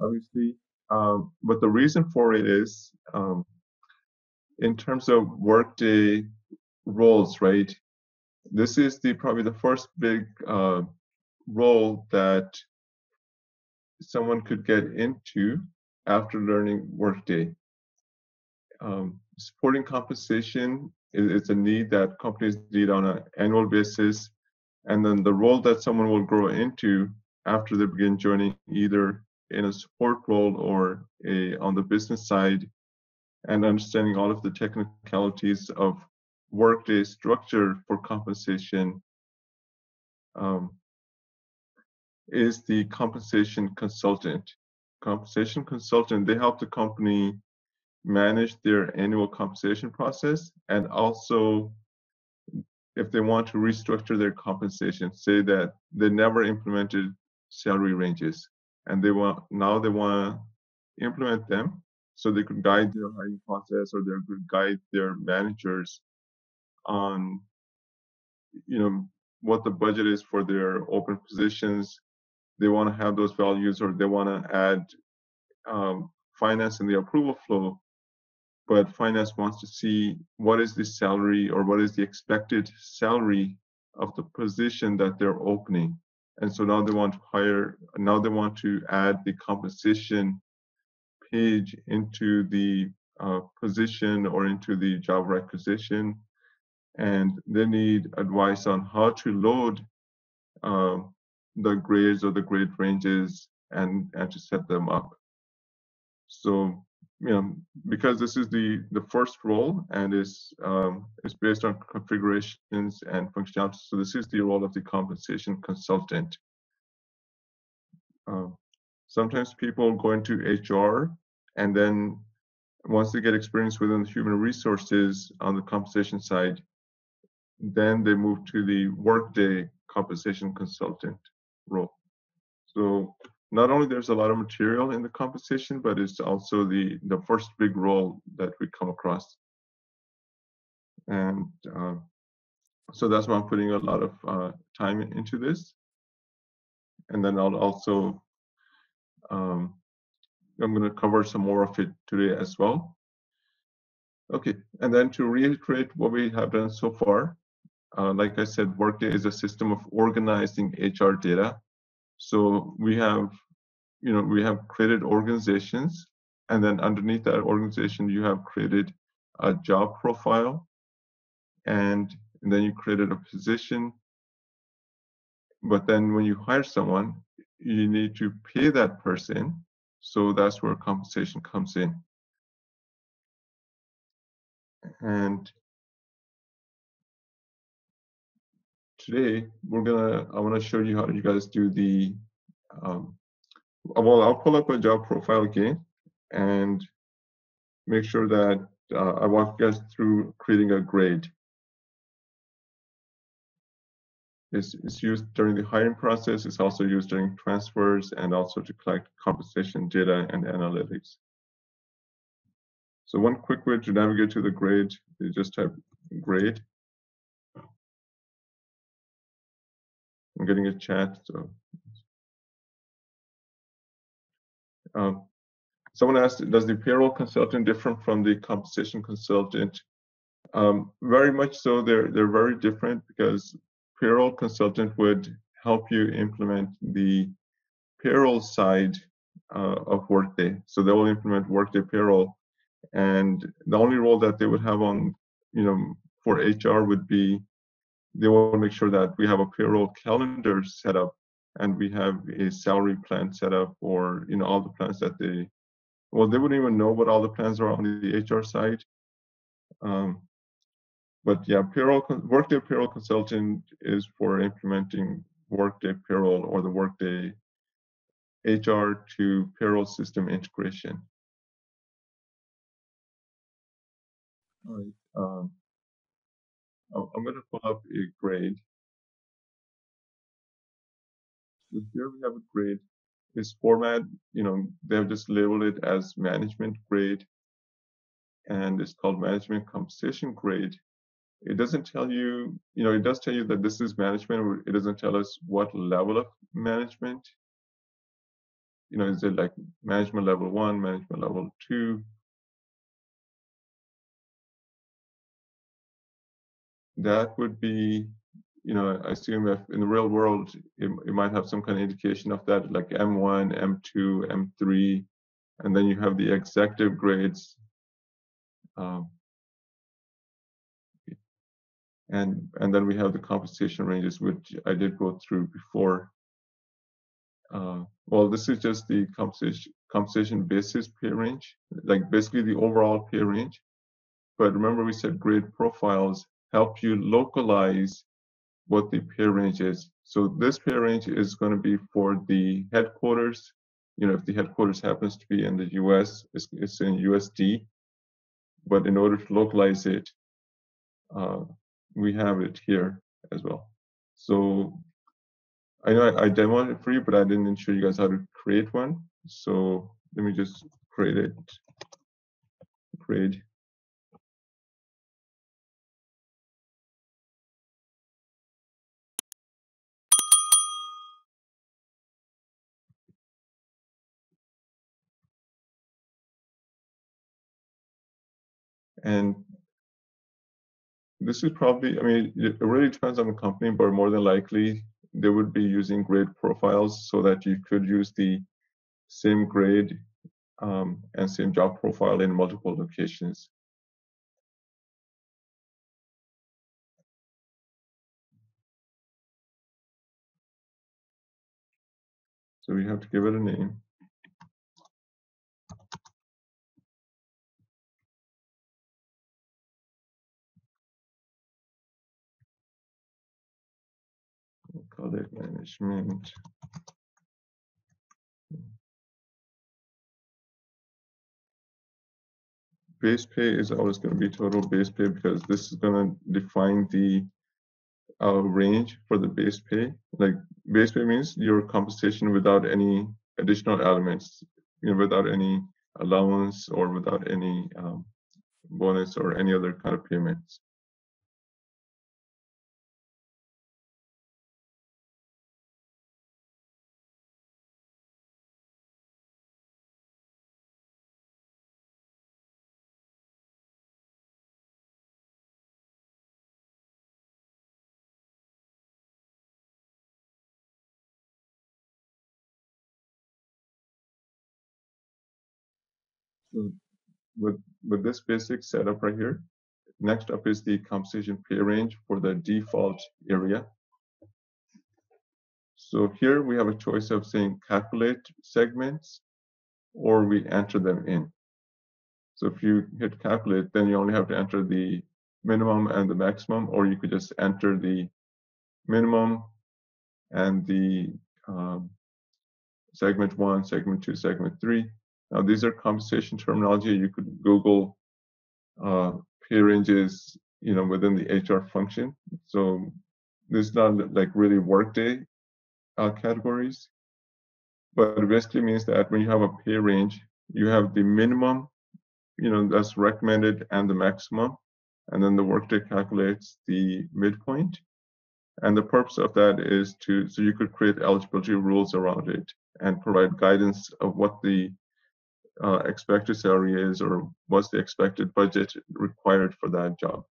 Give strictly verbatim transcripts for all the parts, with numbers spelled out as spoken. obviously. Um, but the reason for it is, um, in terms of workday roles, right? This is the probably the first big uh, role that someone could get into after learning Workday. Um, supporting compensation is, is a need that companies need on an annual basis, and then the role that someone will grow into after they begin joining either in a support role or a on the business side, and understanding all of the technicalities of Workday structure for compensation um, is the compensation consultant. Compensation consultant, they help the company manage their annual compensation process, and also if they want to restructure their compensation, say that they never implemented salary ranges and they want now they want to implement them so they could guide their hiring process, or they could guide their managers on, you know, what the budget is for their open positions. They want to have those values, or they want to add um, finance in the approval flow, but finance wants to see what is the salary or what is the expected salary of the position that they're opening. And so now they want to hire, now they want to add the compensation page into the uh, position or into the job requisition. And they need advice on how to load uh, the grades or the grade ranges and, and to set them up. So, you know, because this is the, the first role, and is um, it's based on configurations and functionality. So this is the role of the compensation consultant. Uh, sometimes people go into H R, and then once they get experience within the human resources on the compensation side, then they move to the Workday compensation consultant role. So not only there's a lot of material in the compensation, but it's also the the first big role that we come across. And uh, so that's why I'm putting a lot of uh, time into this. And then I'll also, um, I'm going to cover some more of it today as well. Okay, and then to reiterate what we have done so far, uh, like I said, Workday is a system of organizing H R data. So we have, you know, we have created organizations, and then underneath that organization, you have created a job profile, and, and then you created a position. But then when you hire someone, you need to pay that person. So that's where compensation comes in. And today, we're gonna, I wanna show you how you guys do the, um, well, I'll pull up a job profile again and make sure that uh, I walk you guys through creating a grade. It's, it's used during the hiring process. It's also used during transfers, and also to collect compensation data and analytics. So one quick way to navigate to the grade is just type grade. I'm getting a chat. So, um, someone asked, "Does the payroll consultant differ from the compensation consultant?" Um, very much so. They're they're very different, because payroll consultant would help you implement the payroll side uh, of Workday. So they will implement Workday payroll, and the only role that they would have on, you know, for H R would be, they will make sure that we have a payroll calendar set up, and we have a salary plan set up, or, you know, all the plans that they, well, they wouldn't even know what all the plans are on the H R side. Um, but yeah, payroll, Workday payroll consultant is for implementing Workday payroll or the Workday H R to payroll system integration. All right. Um, I'm going to pull up a grade. So here we have a grade. This format, you know, they've just labeled it as management grade, and it's called management compensation grade. It doesn't tell you, you know, it does tell you that this is management. It doesn't tell us what level of management. you know, is it like management level one, management level two? That would be, you know, I assume if in the real world, it, it might have some kind of indication of that, like M one, M two, M three, and then you have the executive grades. Um, and and then we have the compensation ranges, which I did go through before. Uh, well, this is just the compensation compensation basis pay range, like basically the overall pay range. But remember, we said grade profiles help you localize what the pay range is. So this pay range is going to be for the headquarters. You know, if the headquarters happens to be in the U S, it's, it's in U S D. But in order to localize it, uh, we have it here as well. So I know I, I demoed it for you, but I didn't show you guys how to create one. So let me just create it. Create. And this is probably, I mean, it really depends on the company, but more than likely, they would be using grade profiles so that you could use the same grade um, and same job profile in multiple locations. So we have to give it a name. Call it management. Base pay is always going to be total base pay because this is going to define the uh, range for the base pay. Like base pay means your compensation without any additional elements, you know, without any allowance or without any um, bonus or any other kind of payments. With, with this basic setup right here, next up is the compensation pay range for the default area. So here we have a choice of saying calculate segments or we enter them in. So if you hit calculate, then you only have to enter the minimum and the maximum, or you could just enter the minimum and the um, segment one, segment two, segment three. Now, these are compensation terminology. You could Google uh, pay ranges, you know, within the H R function. So this is not like really workday uh, categories, but it basically means that when you have a pay range, you have the minimum, you know, that's recommended and the maximum, and then the workday calculates the midpoint. And the purpose of that is to, so you could create eligibility rules around it and provide guidance of what the Uh, expected salary is, or what's the expected budget required for that job.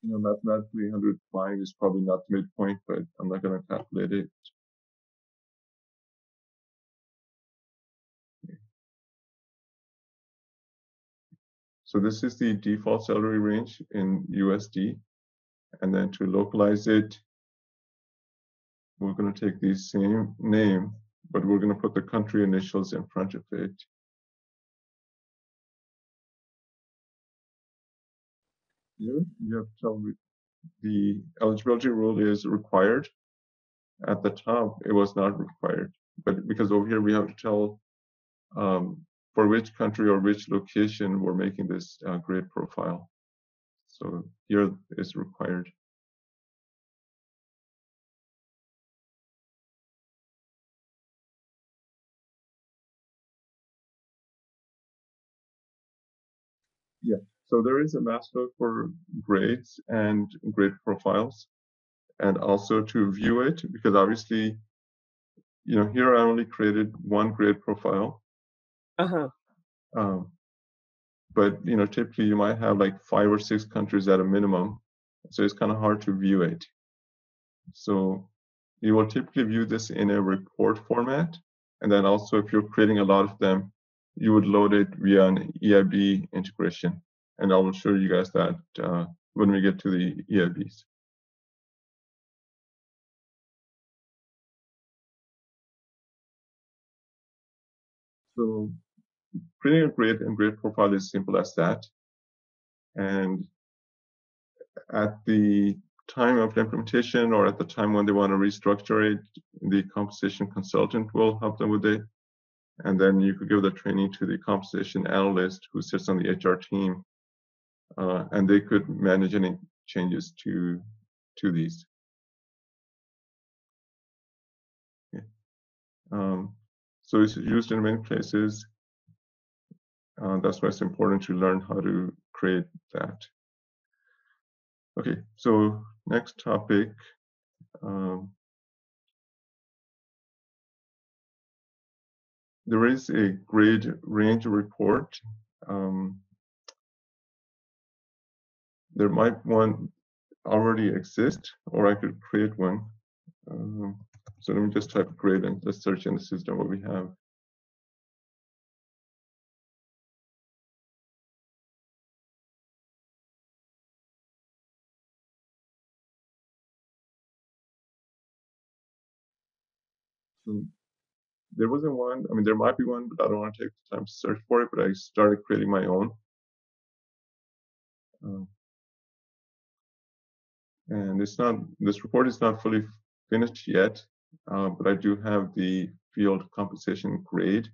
You know, mathematically, one hundred five is probably not the midpoint, but I'm not going to calculate it. So this is the default salary range in U S D. And then to localize it, we're going to take the same name, but we're going to put the country initials in front of it. Here, you have to tell me the eligibility rule is required. At the top, it was not required. But because over here, we have to tell um, for which country or which location we're making this uh, grade profile. So here is required. Yeah. So there is a master for grades and grade profiles, and also to view it, because obviously, you know, here I only created one grade profile. Uh-huh. Um, but, you know, typically you might have like five or six countries at a minimum. So it's kind of hard to view it. So you will typically view this in a report format. And then also, if you're creating a lot of them, you would load it via an E I B integration. And I will show you guys that uh, when we get to the E I Bs. So creating a grade and grade profile is simple as that. And at the time of implementation, or at the time when they want to restructure it, the compensation consultant will help them with it. And then you could give the training to the compensation analyst who sits on the H R team, uh, and they could manage any changes to to these. Okay. Um, so it's used in many places. Uh, that's why it's important to learn how to create that. Okay, so next topic. Um, There is a grade range report. Um, there might one already exist, or I could create one. Um, so let me just type grade and let's search in the system what we have. So, there wasn't one. I mean, there might be one, but I don't want to take the time to search for it. But I started creating my own, uh, and it's not. This report is not fully finished yet, uh, but I do have the field compensation grade,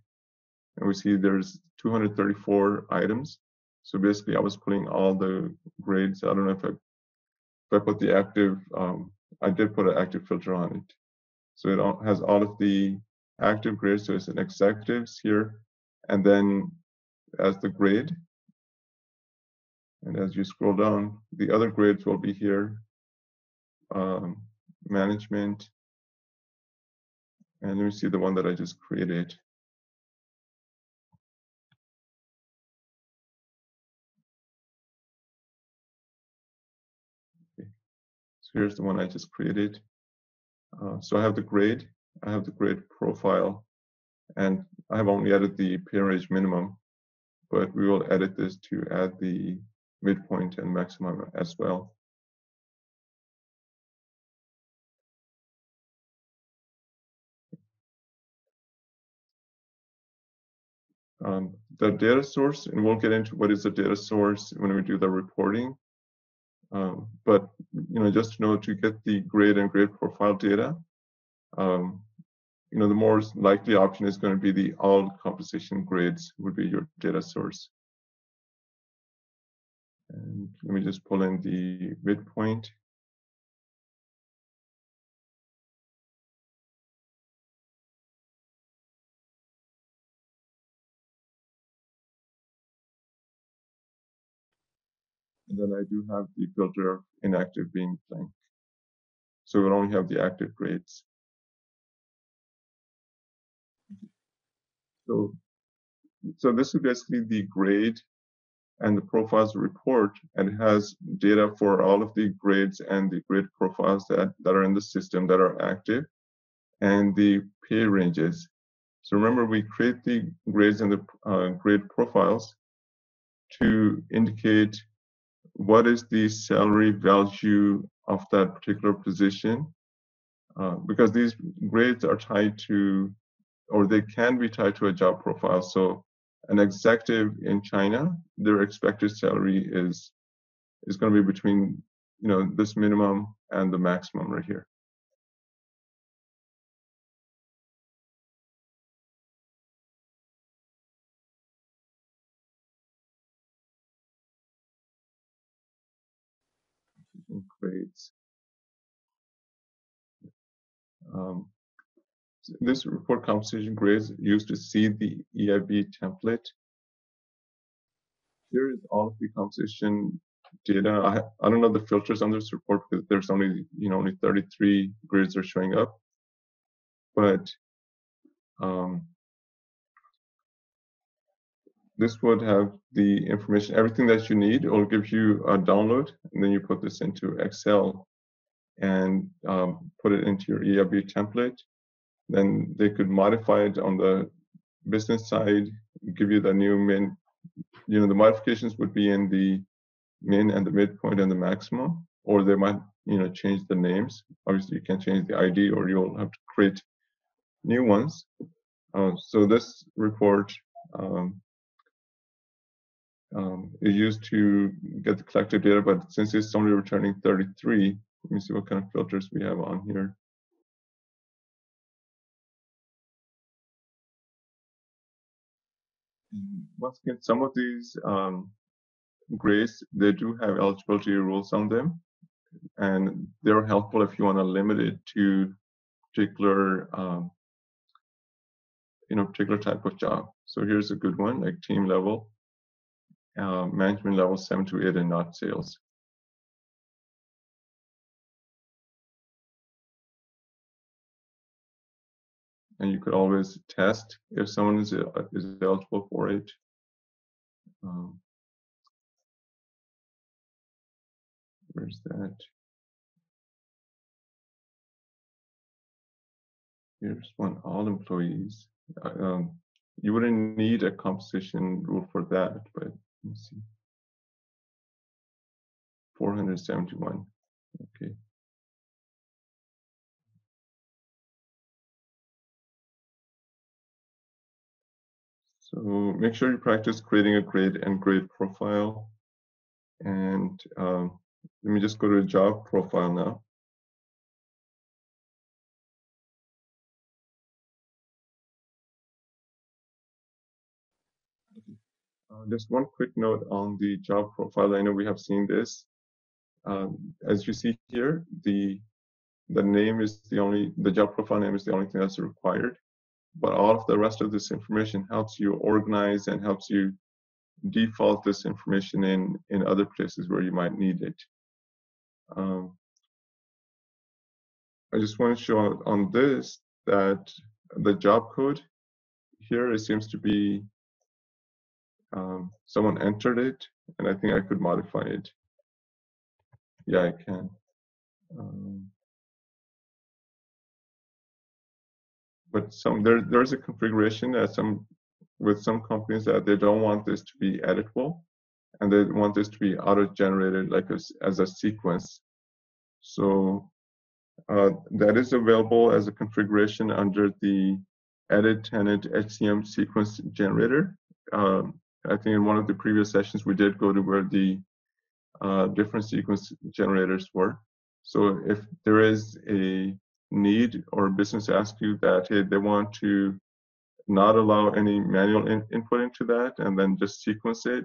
and we see there's two hundred thirty-four items. So basically, I was pulling all the grades. I don't know if I, if I put the active. Um, I did put an active filter on it, so it all, has all of the active grade, so it's an executives here, and then as the grade, and as you scroll down, the other grades will be here, um, management, and let me see the one that I just created. Okay. So here's the one I just created. Uh, so I have the grade, I have the grade profile, and I have only added the pay range minimum, but we will edit this to add the midpoint and maximum as well. Um, the data source, and we'll get into what is the data source when we do the reporting. Um, but you know, just to know, to get the grade and grade profile data, Um, you know, the more likely option is going to be the all compensation grades would be your data source. And let me just pull in the midpoint. And then I do have the filter of inactive being blank. So we'll only have the active grades. So, so this is basically the grade and the profiles report, and it has data for all of the grades and the grade profiles that, that are in the system that are active, and the pay ranges. So remember, we create the grades and the uh, grade profiles to indicate what is the salary value of that particular position, uh, because these grades are tied to, or they can be tied to a job profile. So an executive in China, their expected salary is, is going to be between, you know, this minimum and the maximum right here. Grades. Um, This report compensation grades used to see the E I B template. here is all of the compensation data. I, I don't know the filters on this report because there's only, you know, only thirty-three grids are showing up. But um, this would have the information, everything that you need. It will give you a download, and then you put this into Excel and um, put it into your E I B template. Then they could modify it on the business side, give you the new min. You know, the modifications would be in the min and the midpoint and the maximum, or they might, you know, change the names. Obviously, you can't change the I D, or you'll have to create new ones. Uh, so this report um, um, is used to get the collective data, but since it's only returning thirty-three, let me see what kind of filters we have on here. Once again, some of these um, grades, they do have eligibility rules on them, and they're helpful if you want to limit it to particular, um, you know, particular type of job. So here's a good one, like team level, uh, management level seven to eight, and not sales. And you could always test if someone is is eligible for it. Um, where's that? Here's one, all employees. Um, you wouldn't need a composition rule for that, but let me see. four hundred seventy-one, okay. So make sure you practice creating a grade and grade profile. And um, let me just go to a job profile now. Okay. Uh, just one quick note on the job profile. I know we have seen this. Um, as you see here, the the name is the only the job profile name is the only thing that's required. But all of the rest of this information helps you organize and helps you default this information in, in other places where you might need it. Um, I just want to show on this that the job code here, it seems to be um, someone entered it, and I think I could modify it. Yeah, I can. Um, But some there there's a configuration that some with some companies that they don't want this to be editable, and they want this to be auto-generated like a, as a sequence. So uh, that is available as a configuration under the edit tenant H C M sequence generator. Um, I think in one of the previous sessions we did go to where the uh, different sequence generators were. So if there is a need or business asks you that, hey, they want to not allow any manual in input into that and then just sequence it,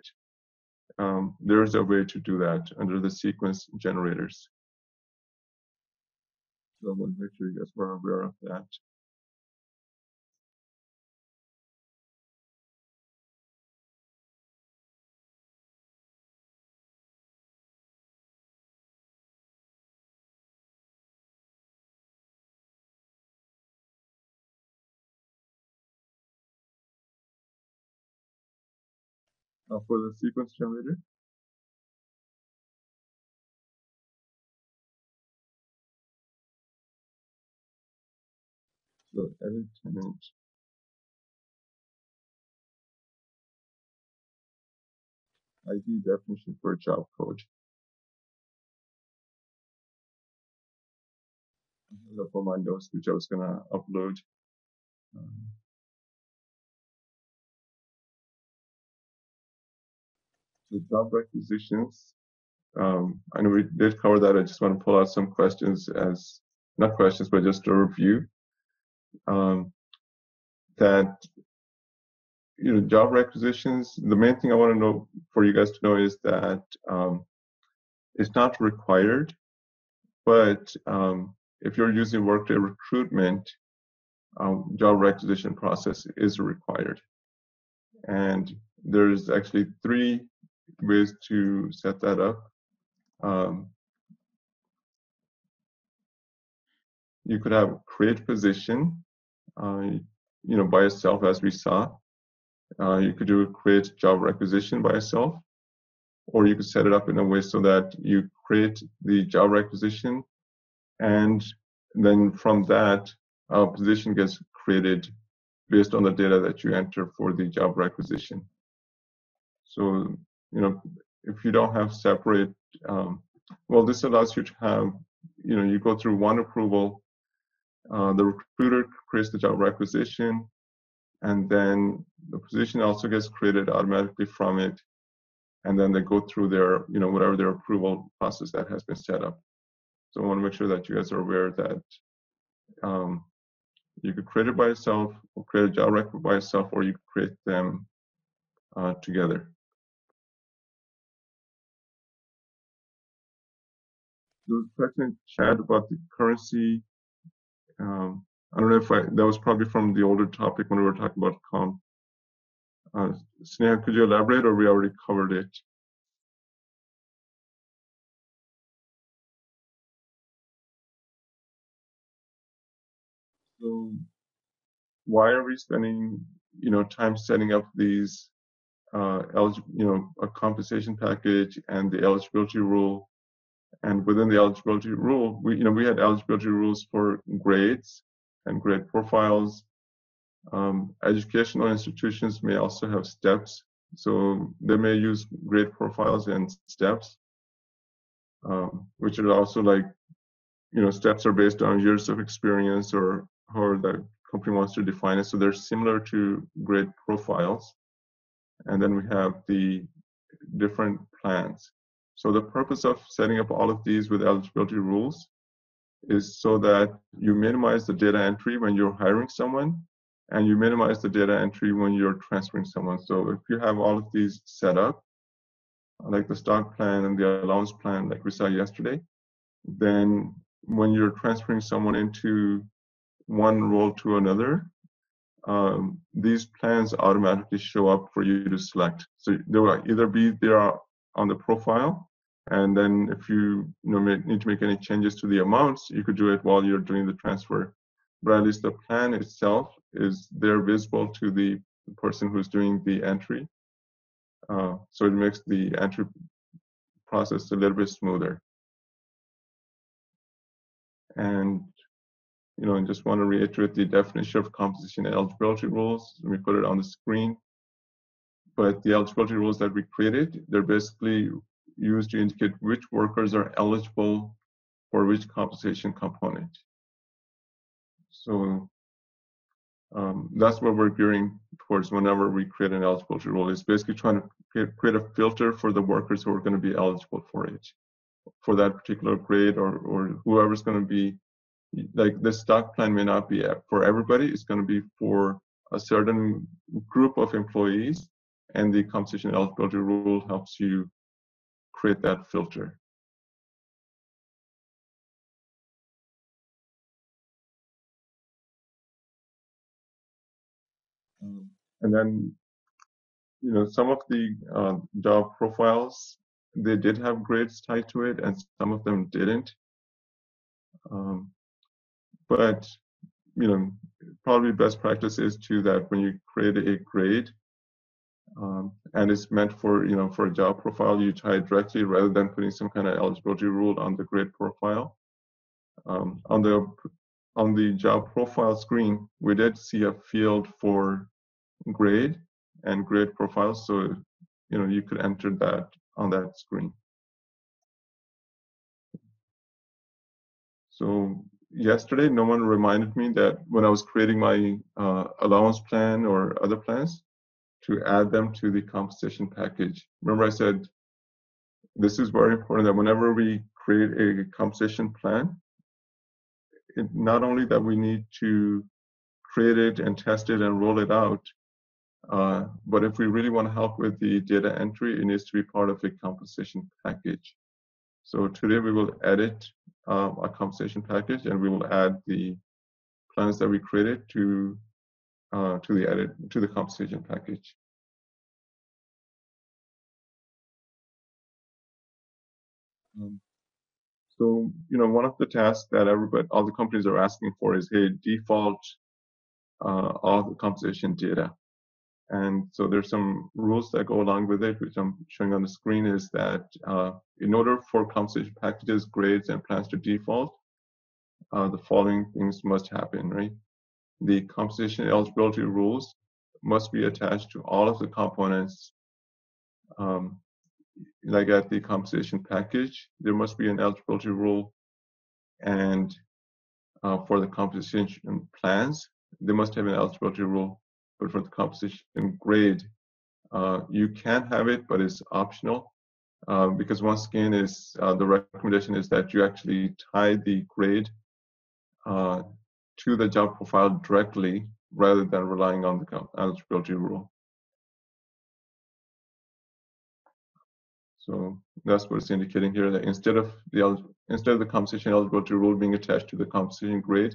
um, there's a way to do that under the sequence generators. So I want to make sure you guys were aware of that. Uh, for the sequence generator. So edit tenant. I D definition for job code. I have it up on my notes, which I was going to upload. Um, The job requisitions, um, I know we did cover that. I just want to pull out some questions as, not questions, but just a review. Um, that, you know, job requisitions, the main thing I want to know for you guys to know is that um, it's not required, but um, if you're using Workday recruitment, um, job requisition process is required. And there's actually three ways to set that up. Um, you could have create position, uh, you know, by itself, as we saw. Uh, you could do a create job requisition by itself, or you could set it up in a way so that you create the job requisition, and then from that, a position gets created based on the data that you enter for the job requisition. So, you know, if you don't have separate, um, well, this allows you to have, you know, you go through one approval, uh, the recruiter creates the job requisition, and then the position also gets created automatically from it, and then they go through their, you know, whatever their approval process that has been set up. So I want to make sure that you guys are aware that um, you could create it by itself, or create a job record by itself, or you could create them uh, together. There was a question in chat about the currency. Um, I don't know if I, that was probably from the older topic when we were talking about comp. Uh, Sineha, could you elaborate, or we already covered it? So why are we spending, you know, time setting up these, uh, you know, a compensation package and the eligibility rule? And within the eligibility rule, we, you know, we had eligibility rules for grades and grade profiles. Um, educational institutions may also have steps, so they may use grade profiles and steps, um, which are also like, you know, steps are based on years of experience or however the company wants to define it. So they're similar to grade profiles. And then we have the different plans. So the purpose of setting up all of these with eligibility rules is so that you minimize the data entry when you're hiring someone, and you minimize the data entry when you're transferring someone. So if you have all of these set up, like the stock plan and the allowance plan, like we saw yesterday, then when you're transferring someone into one role to another, um, these plans automatically show up for you to select. So they will either be there on the profile, and then if you, you know, may, need to make any changes to the amounts, you could do it while you're doing the transfer. But at least the plan itself is there, visible to the person who's doing the entry. Uh, so it makes the entry process a little bit smoother. And, you know, I just want to reiterate the definition of compensation and eligibility rules. Let me put it on the screen. But the eligibility rules that we created, they're basically used to indicate which workers are eligible for which compensation component. So um, that's what we're gearing towards whenever we create an eligibility rule. It's basically trying to create a filter for the workers who are going to be eligible for it, for that particular grade, or, or whoever's going to be, like the stock plan may not be for everybody. It's going to be for a certain group of employees, and the compensation eligibility rule helps you create that filter. Um, and then, you know, some of the uh, job profiles, they did have grades tied to it, and some of them didn't. Um, but, you know, probably best practice is to that when you create a grade, um, and it's meant for, you know, for a job profile, you tie it directly rather than putting some kind of eligibility rule on the grade profile. Um, on the on the job profile screen, we did see a field for grade and grade profile, so, you know, you could enter that on that screen. So yesterday, no one reminded me that when I was creating my uh, allowance plan or other plans, to add them to the compensation package. Remember I said, this is very important that whenever we create a compensation plan, it, not only that we need to create it and test it and roll it out, Uh, but if we really want to help with the data entry, it needs to be part of a compensation package. So today we will edit uh, our compensation package, and we will add the plans that we created to uh, to the edit to the compensation package. Um, so, you know, one of the tasks that everybody, all the companies are asking for is, hey, default uh, all the compensation data. And so there's some rules that go along with it, which I'm showing on the screen, is that uh, in order for compensation packages, grades, and plans to default, uh, the following things must happen, right? The compensation eligibility rules must be attached to all of the components. Um, like at the compensation package, there must be an eligibility rule. And uh, for the compensation plans, they must have an eligibility rule. But for the compensation grade, uh, you can have it, but it's optional. Uh, because once again, is uh, the recommendation is that you actually tie the grade uh, to the job profile directly, rather than relying on the eligibility rule. So that's what it's indicating here, that instead of the instead of the compensation eligibility rule being attached to the compensation grade,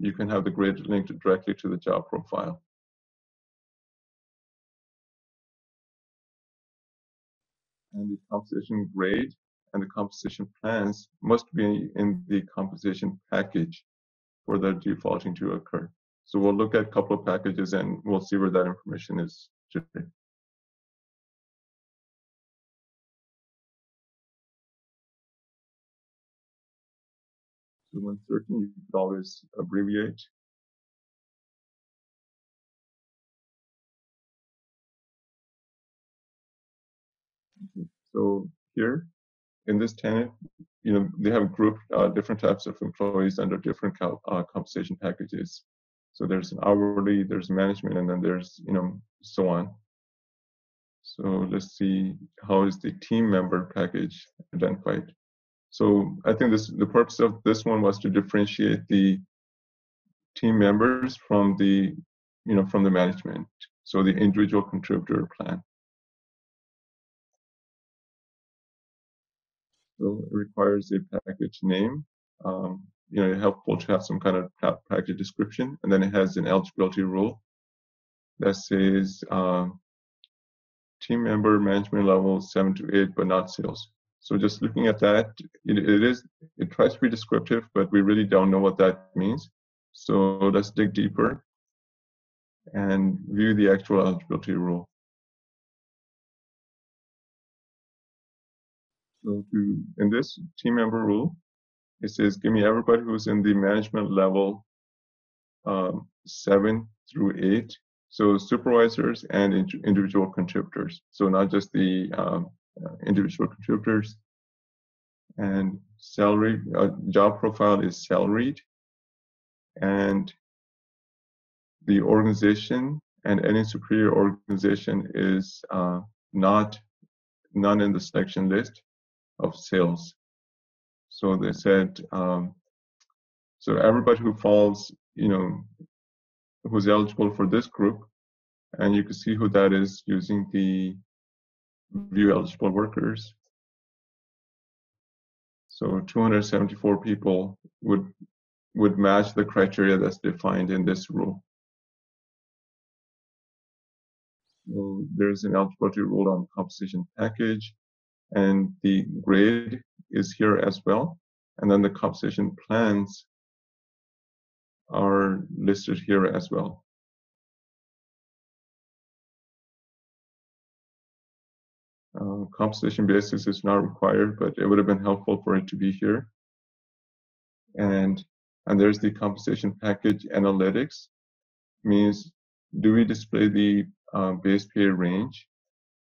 you can have the grade linked directly to the job profile. And the compensation grade and the compensation plans must be in the compensation package for the defaulting to occur. So we'll look at a couple of packages and we'll see where that information is today. So when searching, you could always abbreviate. Okay. So here in this tenant, you know, they have grouped uh, different types of employees under different uh, compensation packages. So there's an hourly, there's management, and then there's, you know, so on. So let's see, how is the team member package identified? So I think this, the purpose of this one was to differentiate the team members from the, you know, from the management. So the individual contributor plan. So it requires a package name. Um, you know, helpful to have some kind of package description. And then it has an eligibility rule that says uh, team member management level seven to eight, but not sales. So just looking at that, it, it is, it tries to be descriptive, but we really don't know what that means. So let's dig deeper and view the actual eligibility rule. So to, in this team member rule, it says, give me everybody who's in the management level um, seven through eight. So supervisors and in individual contributors. So not just the um, individual contributors. And salary, uh, job profile is salaried. And the organization and any superior organization is uh, not, none in the selection list of sales. So they said, um, so everybody who falls, you know, who's eligible for this group, and you can see who that is using the view eligible workers. So two hundred seventy-four people would, would match the criteria that's defined in this rule. So there's an eligibility rule on the compensation package, and the grade is here as well, and then the compensation plans are listed here as well. Uh, compensation basis is not required, but it would have been helpful for it to be here. And and there's the compensation package analytics, means do we display the uh, base pay range?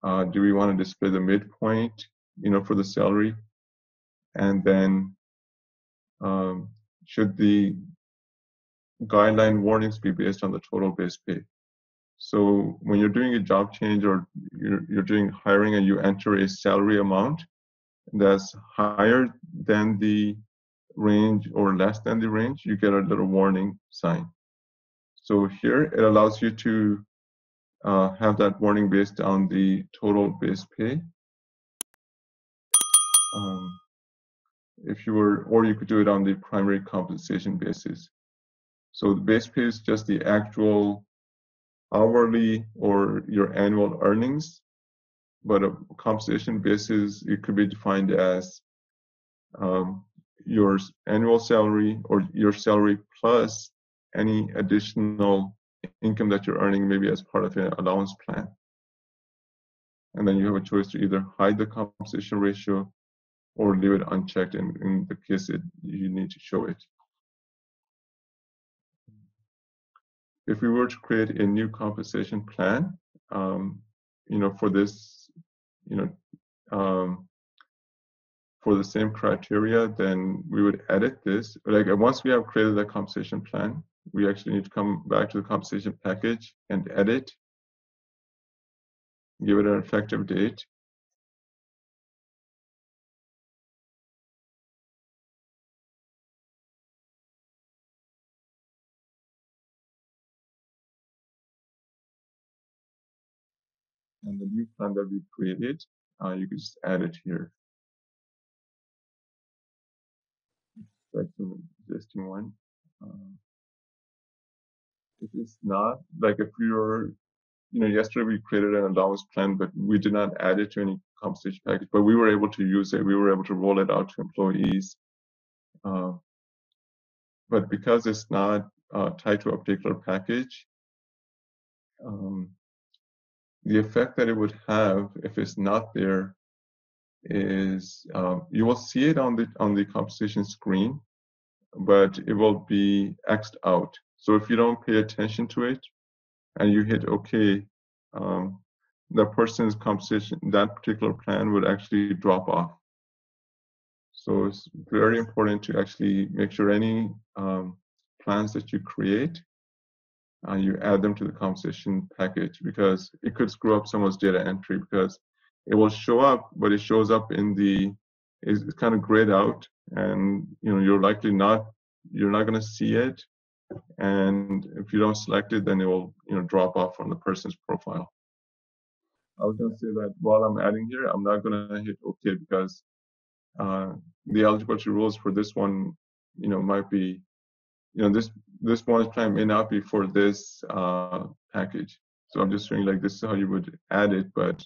Uh, do we want to display the midpoint, you know, for the salary? And then um, should the guideline warnings be based on the total base pay? So when you're doing a job change or you're, you're doing hiring and you enter a salary amount that's higher than the range or less than the range, you get a little warning sign. So here it allows you to uh, have that warning based on the total base pay. Um, if you were, or you could do it on the primary compensation basis. So the base pay is just the actual hourly or your annual earnings, but a compensation basis, it could be defined as um, your annual salary or your salary plus any additional income that you're earning, maybe as part of an allowance plan. And then you have a choice to either hide the compensation ratio or leave it unchecked in, in the case it, you need to show it. If we were to create a new compensation plan, um, you know, for this, you know, um, for the same criteria, then we would edit this. Like once we have created the compensation plan, we actually need to come back to the compensation package and edit, give it an effective date. And the new plan that we created, uh, you can just add it here. Back to the existing one. Uh, if it's not, like if you're, you know, yesterday we created an allowance plan, but we did not add it to any compensation package, but we were able to use it. We were able to roll it out to employees. Uh, but because it's not uh, tied to a particular package, um, the effect that it would have if it's not there is um, you will see it on the on the compensation screen, but it will be X'd out. So if you don't pay attention to it and you hit OK, um, the person's compensation, that particular plan would actually drop off. So it's very important to actually make sure any um, plans that you create, and you add them to the compensation package, because it could screw up someone's data entry, because it will show up, but it shows up in the, it's kind of grayed out, and you know you're likely not, you're not going to see it, and if you don't select it, then it will you know drop off from the person's profile. I was going to say that while I'm adding here, I'm not going to hit OK, because uh, the eligibility rules for this one, you know, might be, you know, this this bonus plan may not be for this uh, package. So I'm just showing like this is how you would add it, but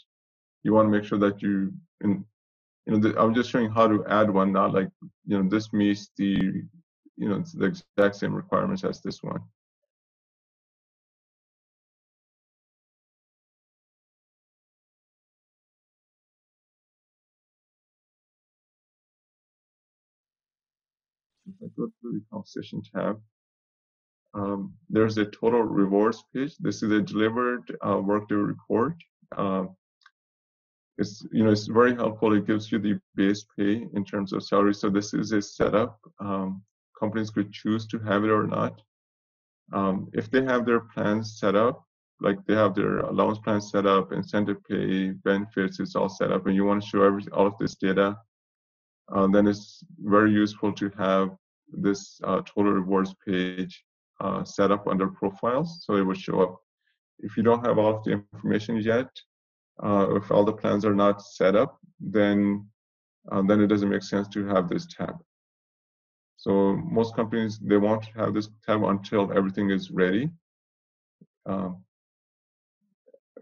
you want to make sure that you, in, you know, the, I'm just showing how to add one, not like, you know, this meets the, you know, the exact same requirements as this one. If I go to the compensation tab, um, there's a total rewards page. This is a delivered uh, workday report. Uh, it's you know it's very helpful. It gives you the base pay in terms of salary. So this is a setup. Um, companies could choose to have it or not. Um, if they have their plans set up, like they have their allowance plan set up, incentive pay, benefits, it's all set up, and you want to show every, all of this data, Uh, then it's very useful to have this uh, total rewards page uh, set up under profiles, so it will show up. If you don't have all of the information yet, uh, if all the plans are not set up, then uh, then it doesn't make sense to have this tab. So most companies, they won't have this tab until everything is ready. Um,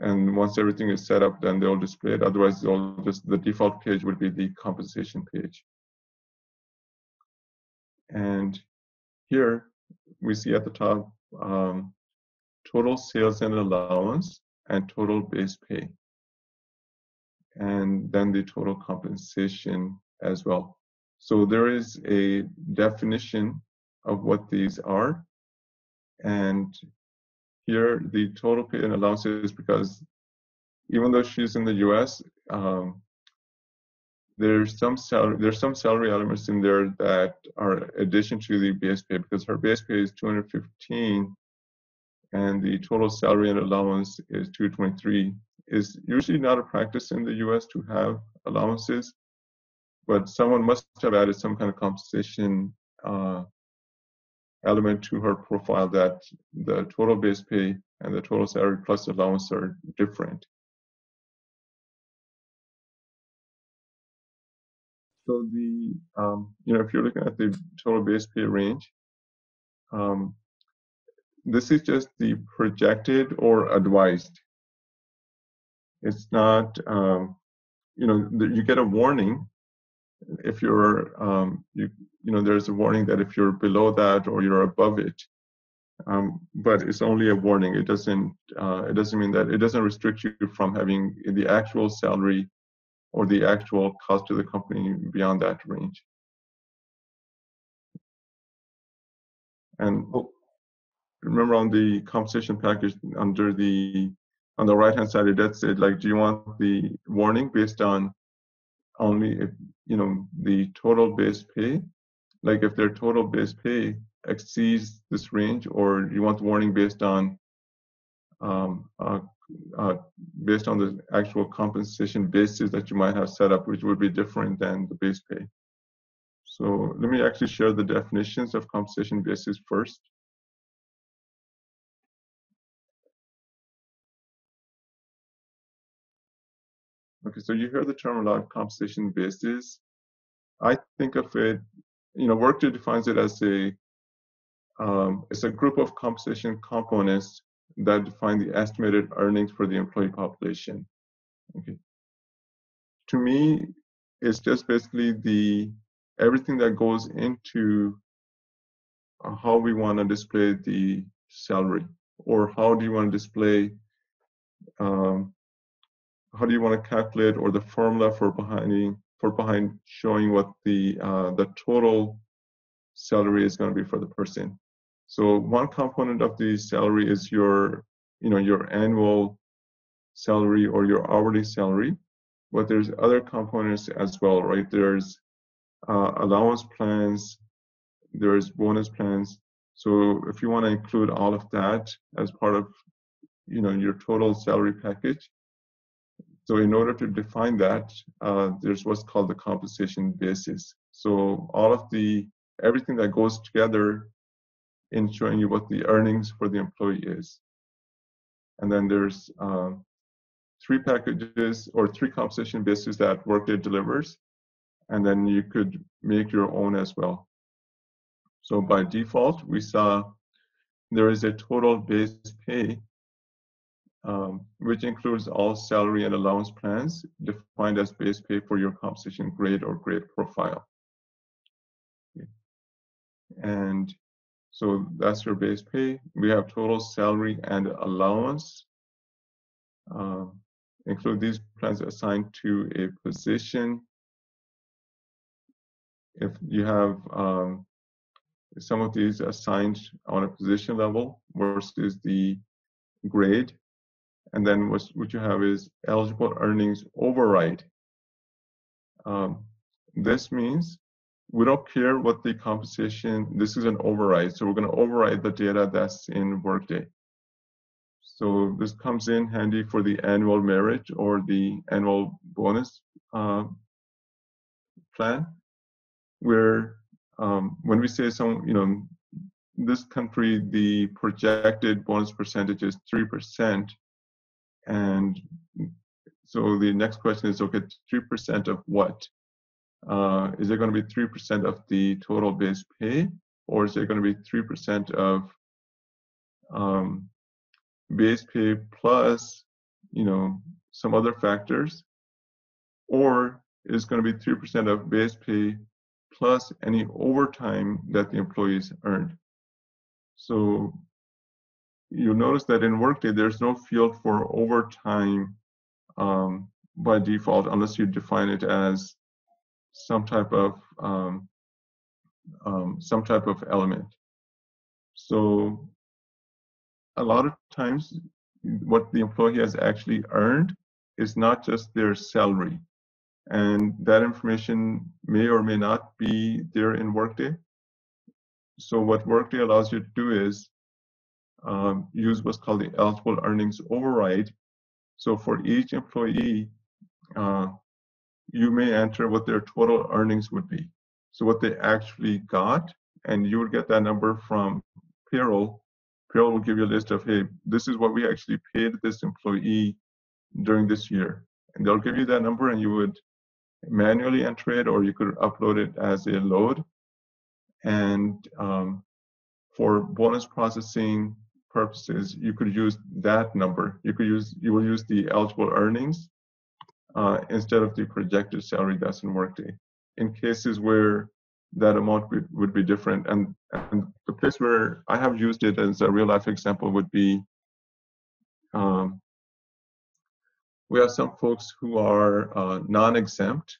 And once everything is set up, then they'll display it. Otherwise, they'll just, the default page would be the compensation page. And here we see at the top um, total sales and allowance and total base pay. And then the total compensation as well. So there is a definition of what these are. And here, the total pay and allowances, because even though she's in the U S, um, there's some salary, there's some salary elements in there that are addition to the base pay, because her base pay is two hundred fifteen, and the total salary and allowance is two hundred twenty-three. It's usually not a practice in the U S to have allowances, but someone must have added some kind of compensation uh, element to her profile that the total base pay and the total salary plus allowance are different. So the, um, you know, if you're looking at the total base pay range, um, this is just the projected or advised. It's not, um, you know, you get a warning if you're, um, you, you know, there's a warning that if you're below that or you're above it, um, but it's only a warning. It doesn't, uh, it doesn't mean that, it doesn't restrict you from having the actual salary or the actual cost to the company beyond that range. And remember on the compensation package under the, on the right-hand side, it did say, like, do you want the warning based on only, if, you know, the total base pay? Like if their total base pay exceeds this range, or do you want the warning based on, um, uh, uh, based on the actual compensation basis that you might have set up, which would be different than the base pay. So let me actually share the definitions of compensation basis first. Okay, so you hear the term a lot, compensation basis. I think of it, you know, Workday defines it as a, um, it's a group of compensation components that define the estimated earnings for the employee population. Okay. To me, it's just basically the, everything that goes into how we want to display the salary, or how do you want to display, um, how do you want to calculate, or the formula for behind for behind showing what the uh, the total salary is going to be for the person. So one component of the salary is your you know your annual salary or your hourly salary, but there's other components as well, right? There's uh, allowance plans, there's bonus plans. So if you want to include all of that as part of you know your total salary package. So in order to define that, uh, there's what's called the compensation basis. So all of the, everything that goes together in showing you what the earnings for the employee is. And then there's uh, three packages or three compensation bases that Workday delivers. And then you could make your own as well. So by default, we saw there is a total base pay, Um, which includes all salary and allowance plans defined as base pay for your compensation grade or grade profile. Okay. And so that's your base pay. We have total salary and allowance. Uh, include these plans assigned to a position. If you have um, some of these assigned on a position level versus the grade. And then what, what you have is eligible earnings override. Um, this means we don't care what the compensation, this is an override. So we're going to override the data that's in Workday. So this comes in handy for the annual merit or the annual bonus uh, plan, where um, when we say some, you know, this country, the projected bonus percentage is three percent. And so the next question is, okay, three percent of what? Uh, is it going to be three percent of the total base pay, or is it going to be three percent of um, base pay plus, you know, some other factors? Or is it going to be three percent of base pay plus any overtime that the employees earned? So you notice that in Workday, there's no field for overtime um, by default, unless you define it as some type of um, um, some type of element. So a lot of times, what the employee has actually earned is not just their salary, and that information may or may not be there in Workday. So what Workday allows you to do is Um, use what's called the eligible earnings override. So for each employee, uh, you may enter what their total earnings would be. So what they actually got, and you would get that number from payroll. Payroll will give you a list of, hey, this is what we actually paid this employee during this year. And they'll give you that number, and you would manually enter it, or you could upload it as a load. And um, for bonus processing purposes, you could use that number. You could use, you will use the eligible earnings uh, instead of the projected salary that's in Workday. in cases where that amount would, would be different. And, and the place where I have used it as a real life example would be, um, we have some folks who are uh, non-exempt,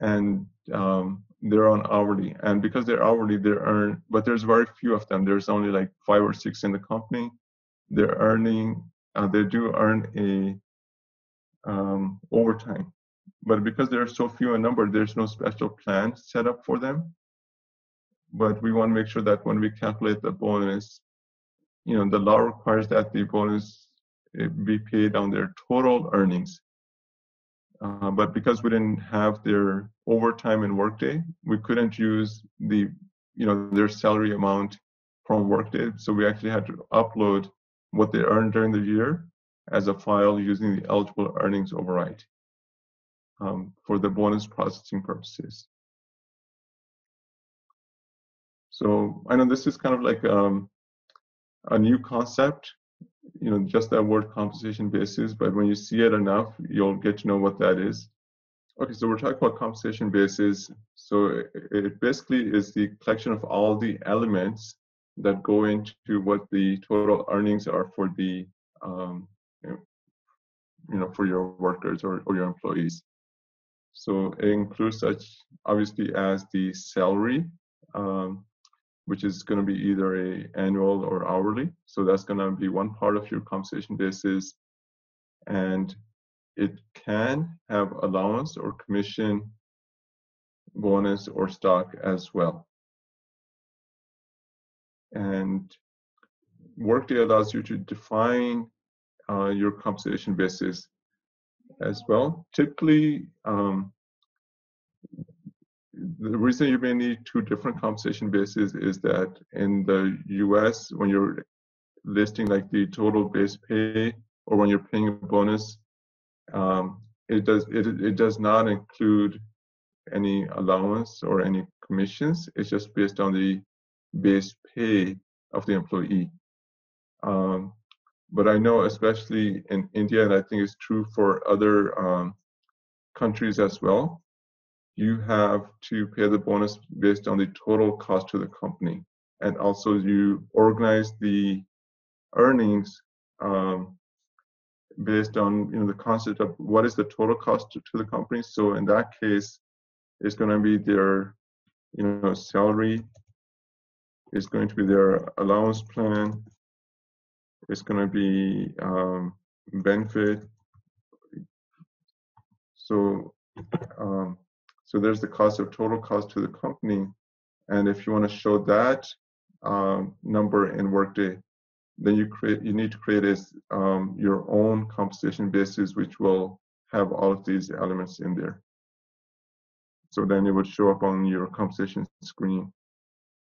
and um, they're on hourly. And because they're hourly, they earn, but there's very few of them. There's only like five or six in the company. They're earning, uh, they do earn a um, overtime. But because there are so few in number, there's no special plan set up for them. But we want to make sure that when we calculate the bonus, you know, the law requires that the bonus be paid on their total earnings. Uh, but because we didn't have their overtime and workday, we couldn't use the, you know, their salary amount from workday. So we actually had to upload what they earned during the year as a file using the eligible earnings override. Um, for the bonus processing purposes. So I know this is kind of like um, a new concept, you know, just that word compensation basis, but when you see it enough, you'll get to know what that is. Okay, so we're talking about compensation basis. So it, it basically is the collection of all the elements that go into what the total earnings are for the, um, you know, for your workers or, or your employees. So it includes such, obviously, as the salary, um, which is going to be either a annual or hourly. So that's going to be one part of your compensation basis. And it can have allowance or commission, bonus, or stock as well. And Workday allows you to define uh, your compensation basis as well. Typically, um, the reason you may need two different compensation bases is that in the U S, when you're listing like the total base pay or when you're paying a bonus, um, it does it, it does not include any allowance or any commissions. It's just based on the base pay of the employee. Um, But I know, especially in India, and I think it's true for other um, countries as well, you have to pay the bonus based on the total cost to the company. And also you organize the earnings um, based on, you know, the concept of what is the total cost to, to the company. So in that case, it's going to be their, you know, salary, it's going to be their allowance plan, it's going to be um, benefit. So, um, so there's the cost of total cost to the company. And if you want to show that um, number in Workday, then you create, you need to create is, um, your own compensation basis, which will have all of these elements in there. So then it would show up on your compensation screen.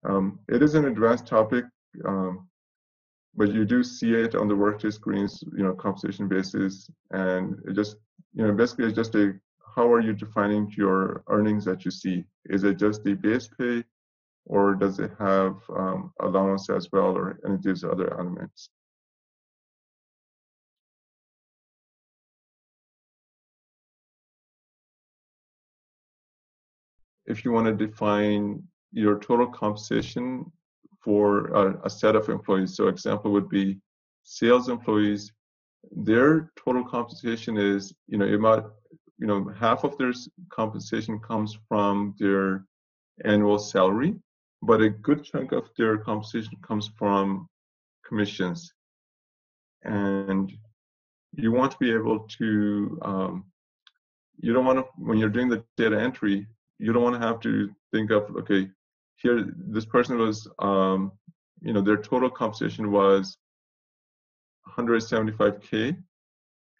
Um, it is an advanced topic. Um, But you do see it on the Workday screens, you know, compensation basis, and it just, you know, basically it's just a, how are you defining your earnings that you see? Is it just the base pay, or does it have um, allowance as well, or any of these other elements? If you want to define your total compensation for a, a set of employees. So example would be sales employees. Their total compensation is, you know, it might, you know, half of their compensation comes from their annual salary, but a good chunk of their compensation comes from commissions. And you want to be able to, um, you don't want to, when you're doing the data entry, you don't want to have to think of, okay, here, this person was, um, you know, their total compensation was one hundred seventy-five K,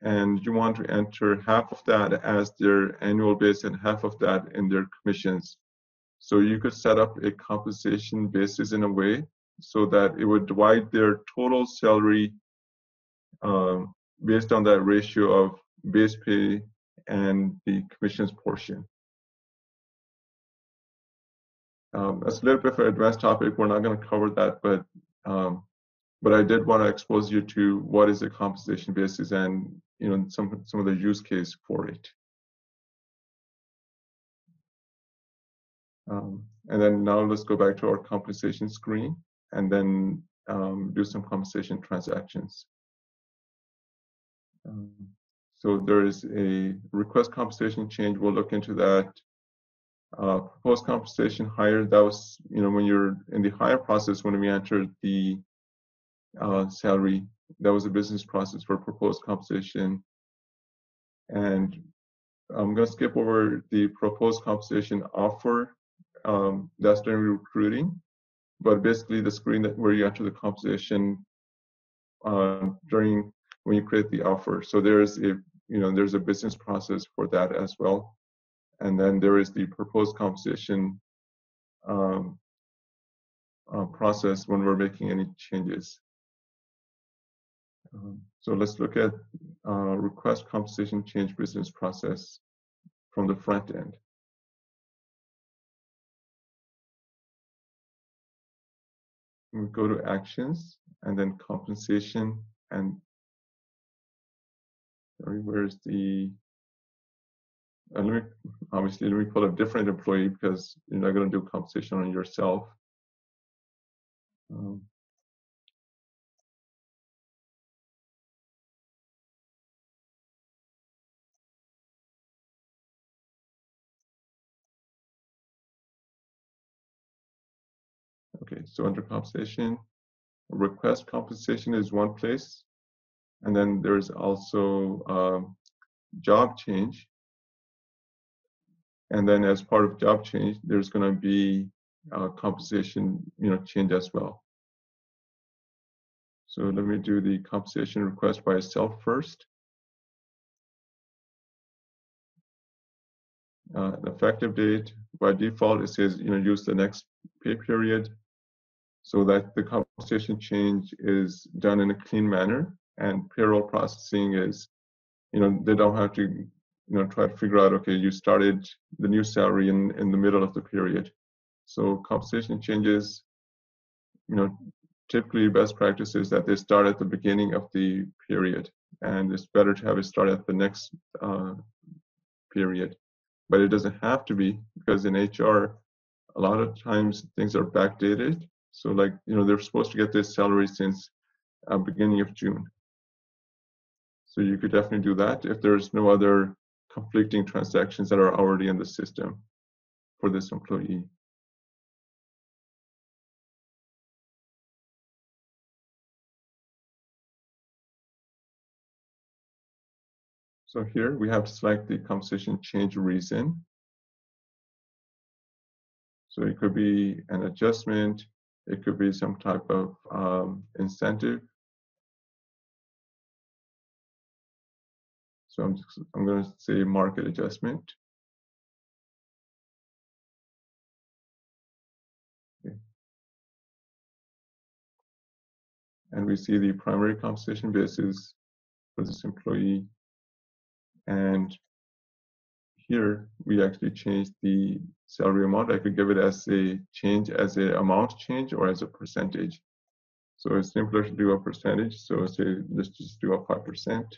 and you want to enter half of that as their annual base and half of that in their commissions. So you could set up a compensation basis in a way so that it would divide their total salary um, based on that ratio of base pay and the commissions portion. Um, that's a little bit of an advanced topic. We're not going to cover that, but um, but I did want to expose you to what is the compensation basis and, you know, some some of the use case for it. Um, and then now let's go back to our compensation screen and then um, do some compensation transactions. Um, so there is a request compensation change. We'll look into that. Uh, proposed compensation higher, that was, you know, when you're in the hire process, when we entered the uh, salary, that was a business process for proposed compensation. And I'm going to skip over the proposed compensation offer. Um, that's during recruiting, but basically the screen that where you enter the compensation uh, during when you create the offer. So there is a, you know, there's a business process for that as well. And then there is the proposed compensation um, uh, process when we're making any changes. Um, so let's look at uh, request compensation change business process from the front end. We go to actions and then compensation and sorry, where's the? Uh, let me obviously let me pull up different employee because you're not going to do compensation on yourself. Um, Okay, so under compensation, request compensation is one place, and then there's also um, job change. And then as part of job change, there's going to be uh, compensation, you know, change as well. So let me do the compensation request by itself first. Uh, effective date, by default, it says, you know, use the next pay period. So that the compensation change is done in a clean manner, and payroll processing is, you know, they don't have to, you know, try to figure out, okay, you started the new salary in, in the middle of the period. So compensation changes, you know, typically best practice is that they start at the beginning of the period, and it's better to have it start at the next uh, period. But it doesn't have to be, because in H R, a lot of times things are backdated. So like, you know, they're supposed to get this salary since uh, beginning of June. So you could definitely do that if there's no other conflicting transactions that are already in the system for this employee. So here we have to select the compensation change reason. So it could be an adjustment. It could be some type of um, incentive. So I'm, just, I'm going to say market adjustment. Okay. And we see the primary compensation basis for this employee. And here we actually change the salary amount. I could give it as a change, as a amount change, or as a percentage. So it's simpler to do a percentage. So say let's just do a five percent.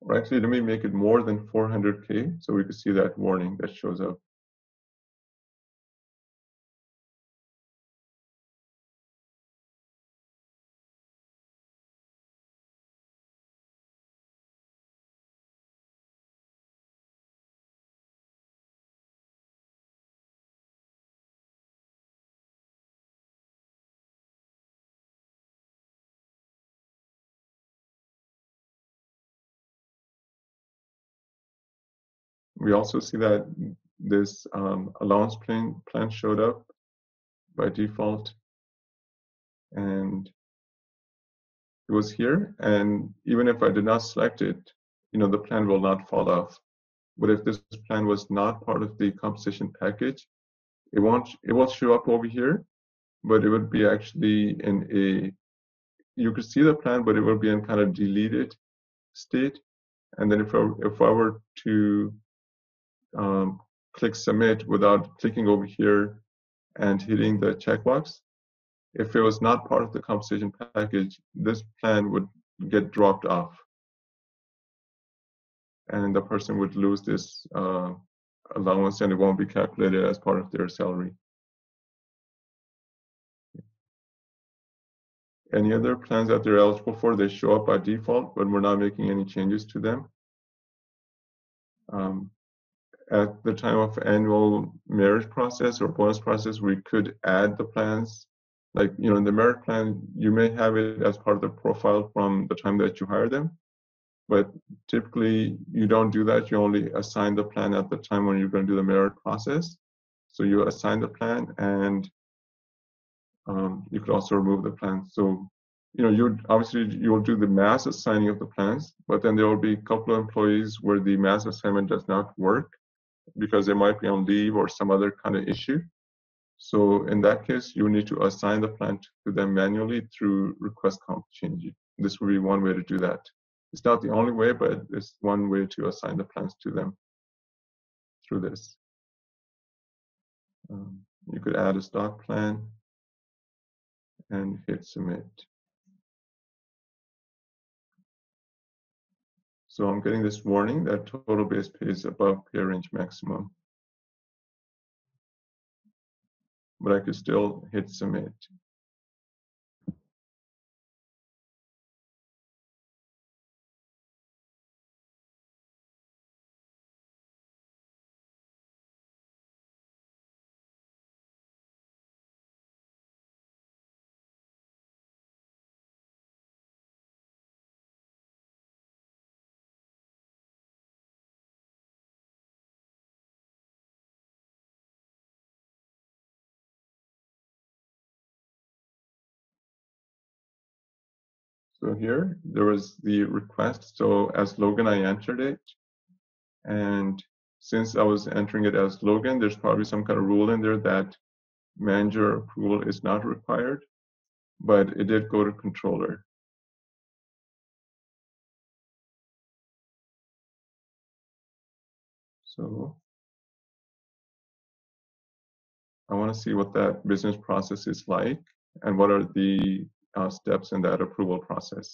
Or actually, let me make it more than four hundred K so we could see that warning that shows up. We also see that this um, allowance plan, plan showed up by default, and it was here. And even if I did not select it, you know, the plan will not fall off. But if this plan was not part of the compensation package, it won't, it will show up over here, but it would be actually in a, you could see the plan, but it will be in kind of deleted state. And then if I, if I were to Um, click submit without clicking over here and hitting the checkbox, if it was not part of the compensation package, this plan would get dropped off. and the person would lose this uh, allowance, and it won't be calculated as part of their salary. Any other plans that they're eligible for, they show up by default, but we're not making any changes to them. Um, at the time of annual marriage process or bonus process, we could add the plans. Like, you know, in the merit plan, you may have it as part of the profile from the time that you hire them, but typically you don't do that. You only assign the plan at the time when you're going to do the merit process. So you assign the plan, and um, you could also remove the plan. So, you know, you obviously you'll do the mass assigning of the plans, but then there will be a couple of employees where the mass assignment does not work because they might be on leave or some other kind of issue. So in that case, you need to assign the plan to them manually through request comp change. This would be one way to do that. It's not the only way, but it's one way to assign the plans to them through this. Um, you could add a stock plan and hit submit. So I'm getting this warning that total base pay is above pay range maximum, but I could still hit submit. So here, there was the request. So as Logan, I entered it. And since I was entering it as Logan, there's probably some kind of rule in there that manager approval is not required, but it did go to controller. So I want to see what that business process is like and what are the Uh, steps in that approval process.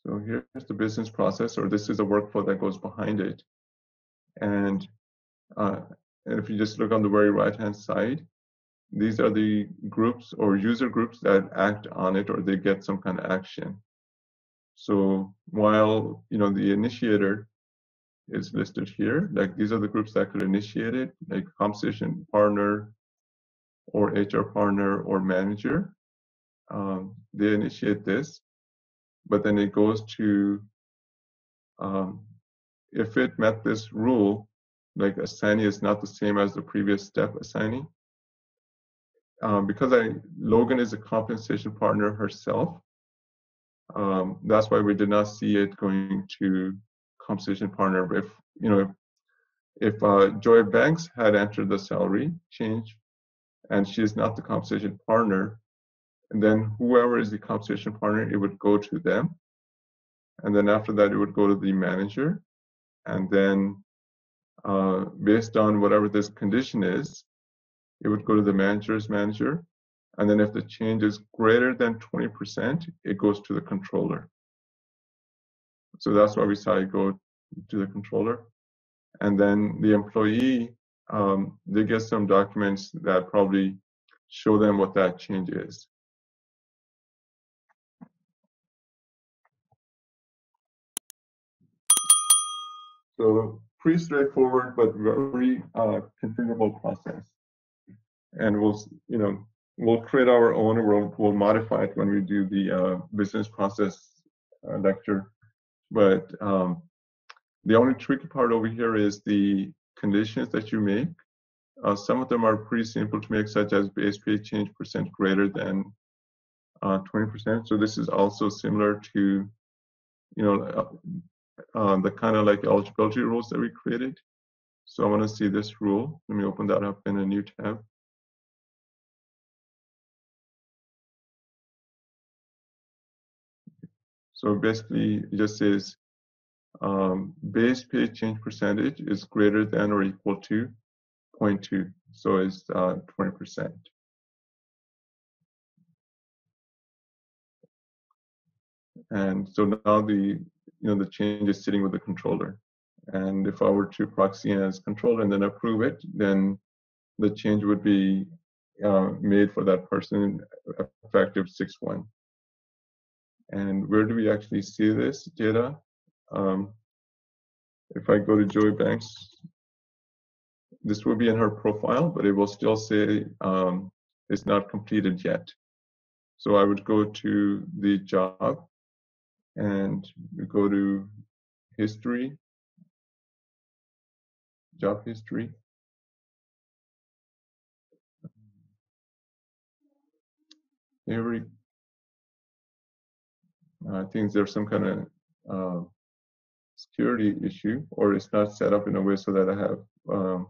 So here's the business process, or this is the workflow that goes behind it. And, uh, and if you just look on the very right-hand side, these are the groups or user groups that act on it, or they get some kind of action. So while, you know, the initiator is listed here, like these are the groups that could initiate it, like compensation partner or H R partner or manager. Um, they initiate this, but then it goes to, um, if it met this rule, like assignee is not the same as the previous step assignee. Um, because I, Logan is a compensation partner herself, um, that's why we did not see it going to compensation partner. If you know, if, if uh, Joy Banks had entered the salary change, and she is not the compensation partner, and then whoever is the compensation partner, it would go to them, and then after that, it would go to the manager, and then uh, based on whatever this condition is, it would go to the manager's manager, and then if the change is greater than twenty percent, it goes to the controller. So that's why we saw it go to the controller. And then the employee, um, they get some documents that probably show them what that change is. So pretty straightforward, but very uh, configurable process. And we'll, you know, we'll create our own, or we'll, we'll modify it when we do the uh, business process uh, lecture. But um, the only tricky part over here is the conditions that you make. Uh, some of them are pretty simple to make, such as base pay change percent greater than uh, twenty percent. So this is also similar to, you know, uh, uh, the kind of like eligibility rules that we created. So I want to see this rule. Let me open that up in a new tab. So basically, it just says um, base pay change percentage is greater than or equal to zero point two, so it's uh, twenty percent. And so now the, you know, the change is sitting with the controller. And if I were to proxy as controller and then approve it, then the change would be uh, made for that person effective six one. And where do we actually see this data? Um, if I go to Joey Banks, this will be in her profile, but it will still say um, it's not completed yet. So I would go to the job and we go to history, job history. Here we, I think there's some kind of uh, security issue, or it's not set up in a way so that I have um,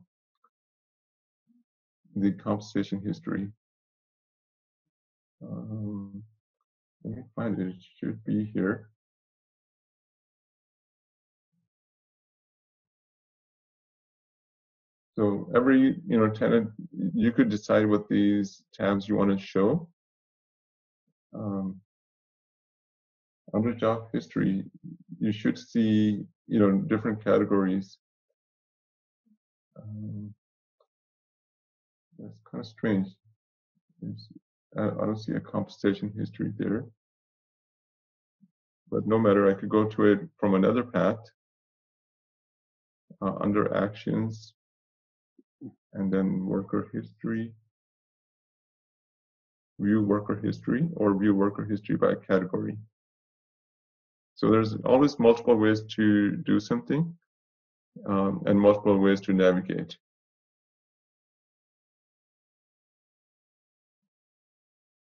the compensation history. Um, let me find it. It should be here. So every, you know, tenant, you could decide what these tabs you want to show. Um, under job history, you should see, you know, different categories. Um, that's kind of strange. There's, I don't see a compensation history there. But no matter, I could go to it from another path uh, under actions and then worker history, view worker history, or view worker history by category. So there's always multiple ways to do something um, and multiple ways to navigate.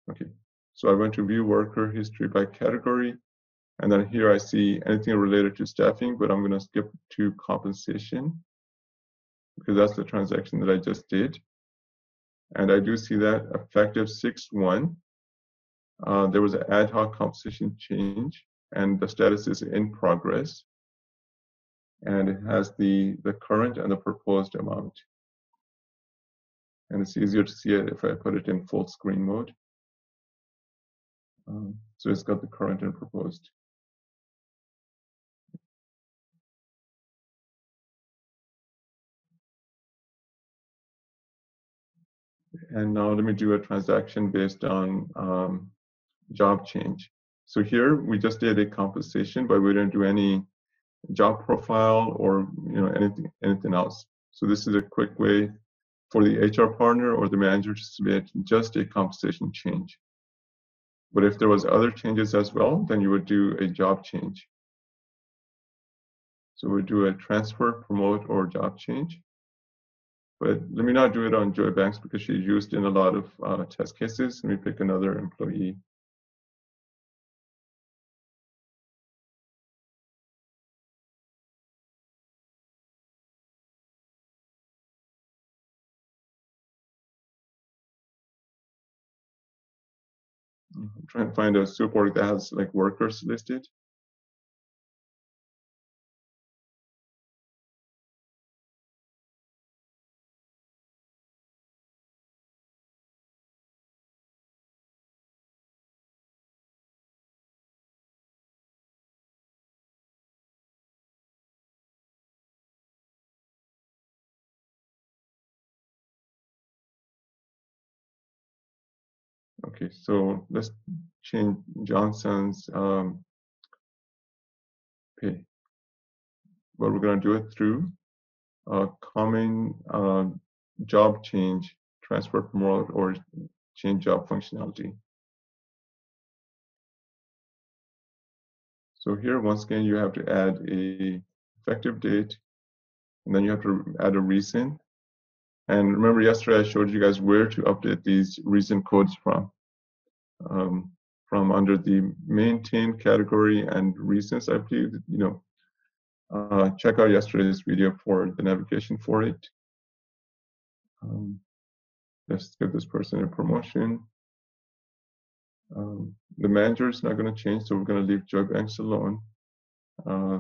Okay, so I went to view worker history by category, and then here I see anything related to staffing, but I'm gonna skip to compensation because that's the transaction that I just did. And I do see that effective six one, uh, there was an ad hoc compensation change and the status is in progress. And it has the, the current and the proposed amount. And it's easier to see it if I put it in full screen mode. Um, so it's got the current and proposed. And now let me do a transaction based on um, job change. So here we just did a compensation, but we didn't do any job profile or, you know, anything anything else. So this is a quick way for the H R partner or the manager to submit just a compensation change. But if there was other changes as well, then you would do a job change. So we do a transfer, promote, or job change. But let me not do it on Joy Banks because she's used in a lot of uh, test cases. Let me pick another employee. I'm trying to find a support that has like workers listed. Okay, so let's change Johnson's um, pay. But we're going to do it through a common uh, job change, transfer, promote, or change job functionality. So here, once again, you have to add a effective date, and then you have to add a reason. And remember, yesterday I showed you guys where to update these reason codes from. Um, from under the maintain category and reasons, I believe, you know, uh, check out yesterday's video for the navigation for it. Um, let's give this person a promotion. Um, the manager is not going to change, so we're going to leave Joy Banks alone. Uh,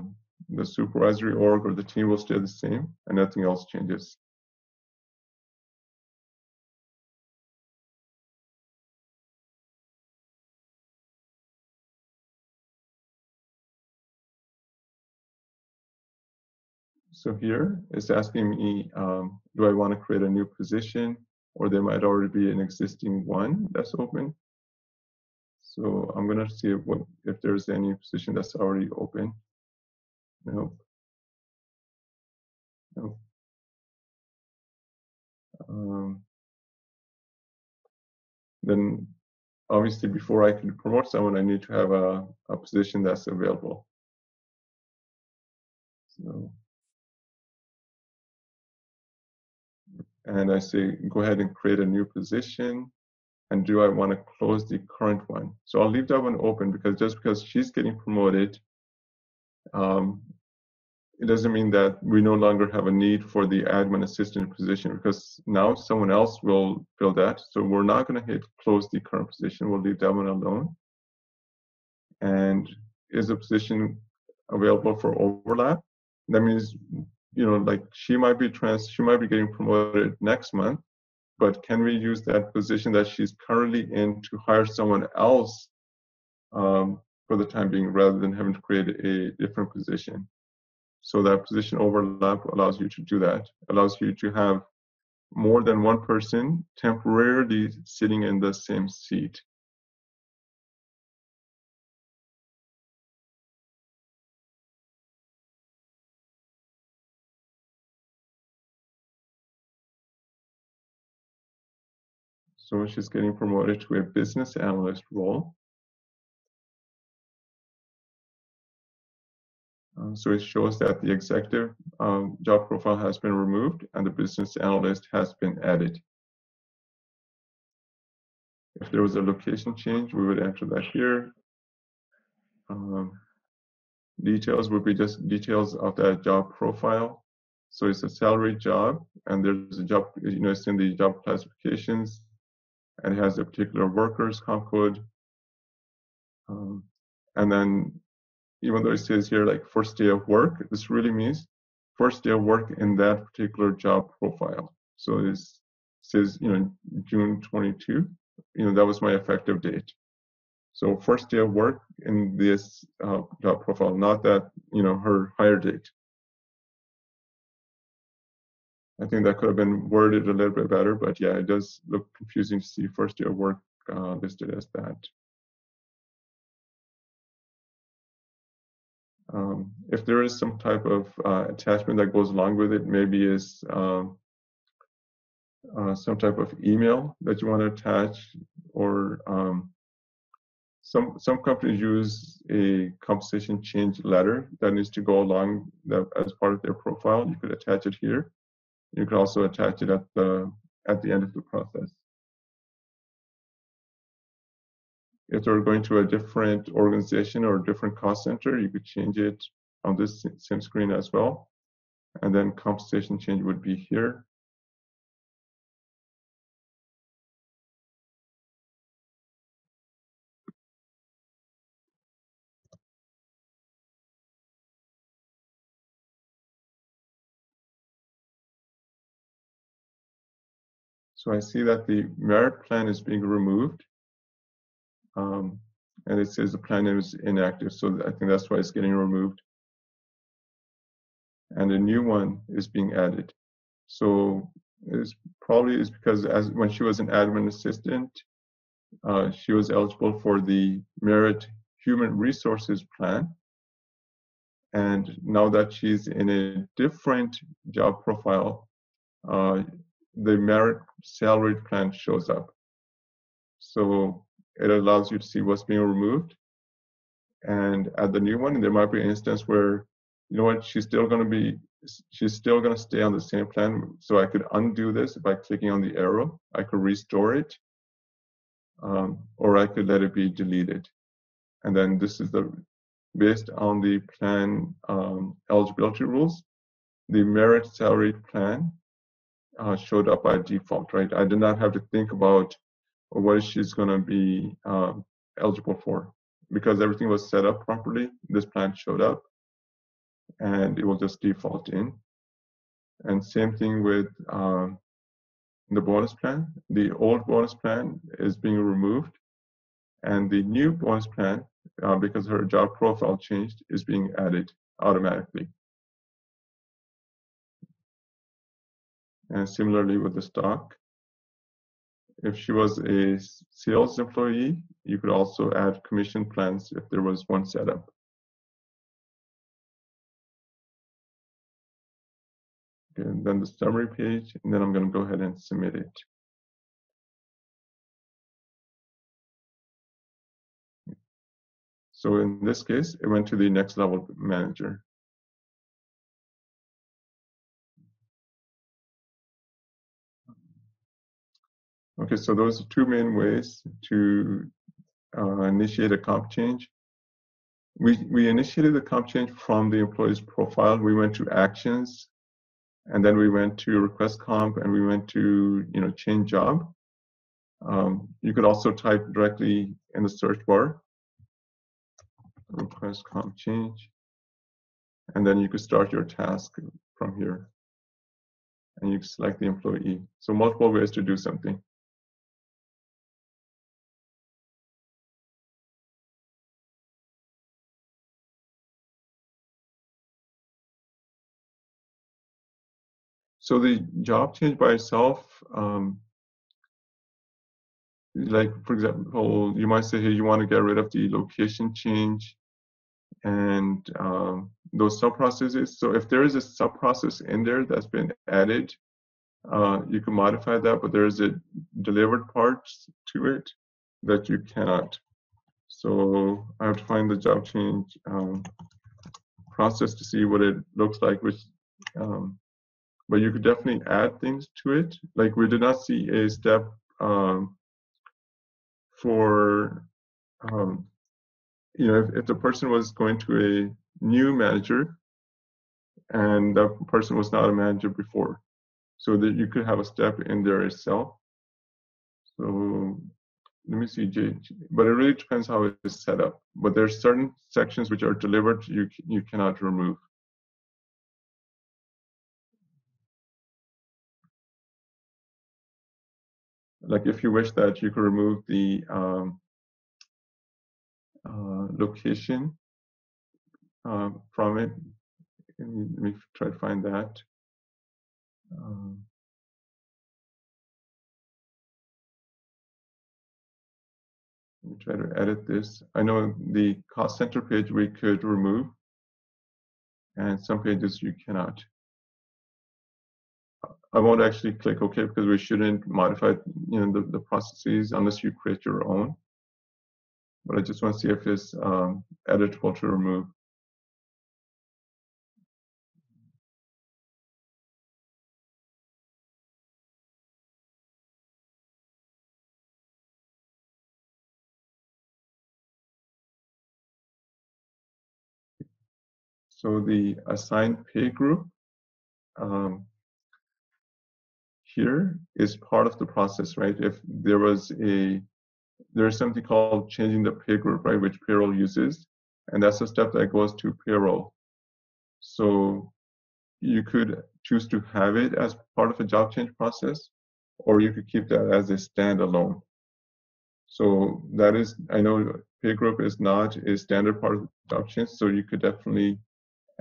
the supervisory org or the team will stay the same, and nothing else changes. So here it's asking me, um, do I want to create a new position, or there might already be an existing one that's open. So I'm going to see if, what, if there's any position that's already open. Nope. Nope. Um, then obviously before I can promote someone, I need to have a, a position that's available. So, and I say, go ahead and create a new position. And do I want to close the current one? So I'll leave that one open, because just because she's getting promoted, um, it doesn't mean that we no longer have a need for the admin assistant position, because now someone else will fill that. So we're not going to hit close the current position. We'll leave that one alone. And is a position available for overlap? That means, you know, like she might be trans, she might be getting promoted next month, but can we use that position that she's currently in to hire someone else um, for the time being, rather than having to create a different position? So that position overlap allows you to do that, allows you to have more than one person temporarily sitting in the same seat. So she's getting promoted to a business analyst role. So it shows that the executive um, job profile has been removed and the business analyst has been added. If there was a location change, we would enter that here. Um, details would be just details of that job profile. So it's a salary job, and there's a job, you know, it's in the job classifications, and it has a particular workers comp code. Um, and then even though it says here like first day of work, this really means first day of work in that particular job profile. So this says, you know, June twenty-second, you know, that was my effective date. So first day of work in this uh, job profile, not that, you know, her hire date. I think that could have been worded a little bit better, but yeah, it does look confusing to see first day of work uh, listed as that. Um, if there is some type of uh, attachment that goes along with it, maybe is um, uh, some type of email that you want to attach, or um, some some companies use a compensation change letter that needs to go along that as part of their profile. You could attach it here. You could also attach it at the at the end of the process. If they're going to a different organization or a different cost center, you could change it on this same screen as well. And then compensation change would be here. So I see that the merit plan is being removed. Um, and it says the plan is inactive, so I think that's why it's getting removed. And a new one is being added. So it's probably is because as when she was an admin assistant, uh, she was eligible for the merit human resources plan. And now that she's in a different job profile, uh, the merit salaried plan shows up. So it allows you to see what's being removed. And at the new one, there might be an instance where, you know what, she's still going to be, she's still going to stay on the same plan. So I could undo this by clicking on the arrow. I could restore it, um, or I could let it be deleted. And then this is the, based on the plan um, eligibility rules, the merit salaried plan uh, showed up by default, right? I did not have to think about or what she's going to be um, eligible for. Because everything was set up properly, this plan showed up, and it will just default in. And same thing with um, the bonus plan. The old bonus plan is being removed, and the new bonus plan, uh, because her job profile changed, is being added automatically. And similarly with the stock. If she was a sales employee, you could also add commission plans if there was one set up. Okay, and then the summary page, and then I'm going to go ahead and submit it. So in this case, it went to the next level manager. Okay, so those are two main ways to uh, initiate a comp change. We, we initiated the comp change from the employee's profile. We went to actions, and then we went to request comp, and we went to you know change job. Um, you could also type directly in the search bar, request comp change, and then you could start your task from here. And you select the employee. So multiple ways to do something. So the job change by itself, um, like for example, you might say, hey, you want to get rid of the location change and um, those sub processes. So if there is a sub process in there that's been added, uh, you can modify that, but there is a delivered part to it that you cannot. So I have to find the job change um, process to see what it looks like, which um, but you could definitely add things to it. Like we did not see a step um, for, um, you know, if, if the person was going to a new manager and that person was not a manager before, so that you could have a step in there itself. So let me see, but it really depends how it is set up. But there are certain sections which are delivered you, you cannot remove. Like if you wish that, you could remove the um, uh, location uh, from it. Let me, let me try to find that. Um, let me try to edit this. I know the cost center page we could remove, and some pages you cannot. I won't actually click OK because we shouldn't modify you know, the, the processes unless you create your own. But I just want to see if it's um, editable to remove. So the assigned pay group. Um, Here is part of the process, right? If there was a, there's something called changing the pay group, right, which payroll uses, and that's a step that goes to payroll. So you could choose to have it as part of a job change process, or you could keep that as a standalone. So that is, I know pay group is not a standard part of the job change, so you could definitely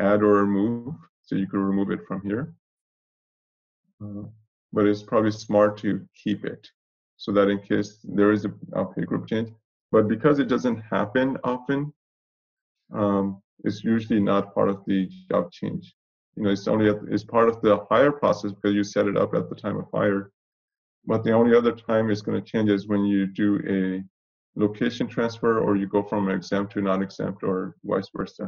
add or remove. So you could remove it from here. Uh, But it's probably smart to keep it so that in case there is a, a pay group change. But because it doesn't happen often, um, it's usually not part of the job change. You know, it's only at, it's part of the hire process because you set it up at the time of hire. But the only other time it's going to change is when you do a location transfer or you go from exempt to non-exempt or vice versa.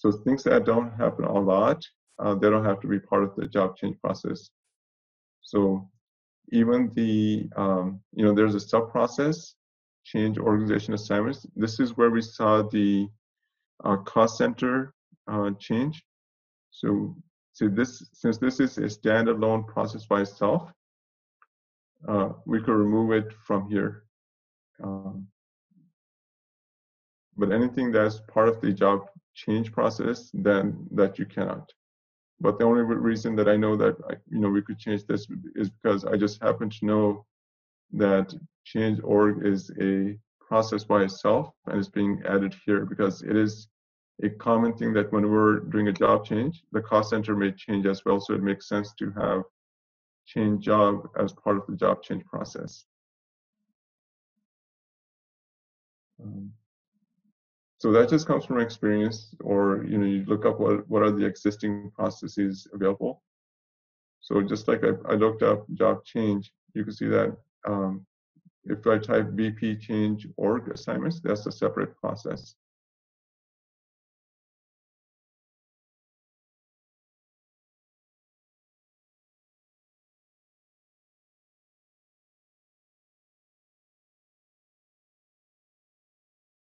So things that don't happen a lot, uh, they don't have to be part of the job change process. So even the, um, you know, there's a sub-process, change organization assignments. This is where we saw the uh, cost center uh, change. So, so this, since this is a standalone process by itself, uh, we could remove it from here. Um, but anything that's part of the job change process, then that you cannot. But the only reason that I know that I, you know we could change this is because I just happen to know that change org is a process by itself and it's being added here because it is a common thing that when we're doing a job change, the cost center may change as well. So it makes sense to have change job as part of the job change process. Um, so that just comes from experience, or you know, you look up what, what are the existing processes available. So just like I, I looked up job change, you can see that um, if I type V P change org assignments, that's a separate process.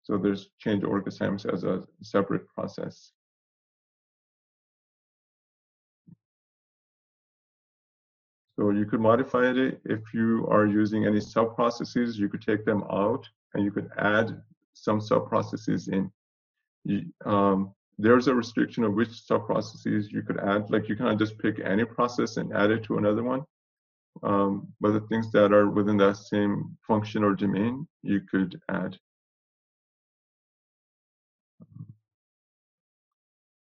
So there's change org assignments as a separate process. So you could modify it if you are using any sub-processes. You could take them out, and you could add some sub-processes in. You, um, there's a restriction of which sub-processes you could add. Like you can't just pick any process and add it to another one. Um, but the things that are within that same function or domain, you could add.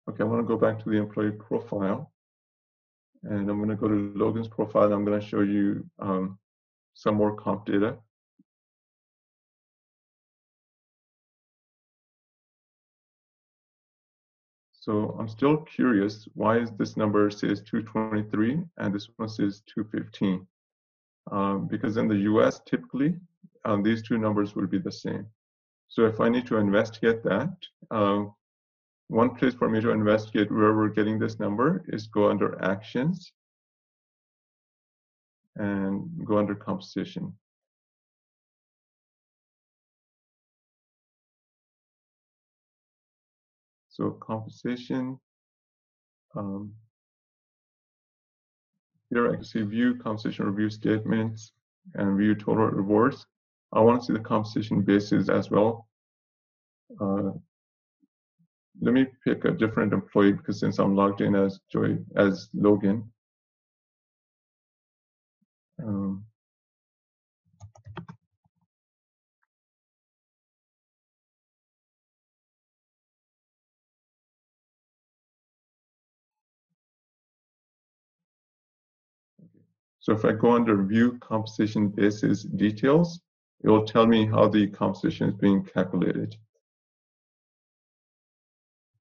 Okay, I want to go back to the employee profile, and I'm going to go to Logan's profile, and I'm going to show you um, some more comp data. So I'm still curious, why is this number says two twenty-three and this one says two fifteen? Um, because in the U S, typically, um, these two numbers would be the same. So if I need to investigate that, uh, one place for me to investigate where we're getting this number is go under Actions and go under Composition. So Composition, um, here I can see View Composition Review Statements and View Total Rewards. I want to see the composition basis as well. Uh, Let me pick a different employee, because since I'm logged in as Joy, as Logan. Um, so if I go under View Composition Basis Details, it will tell me how the composition is being calculated.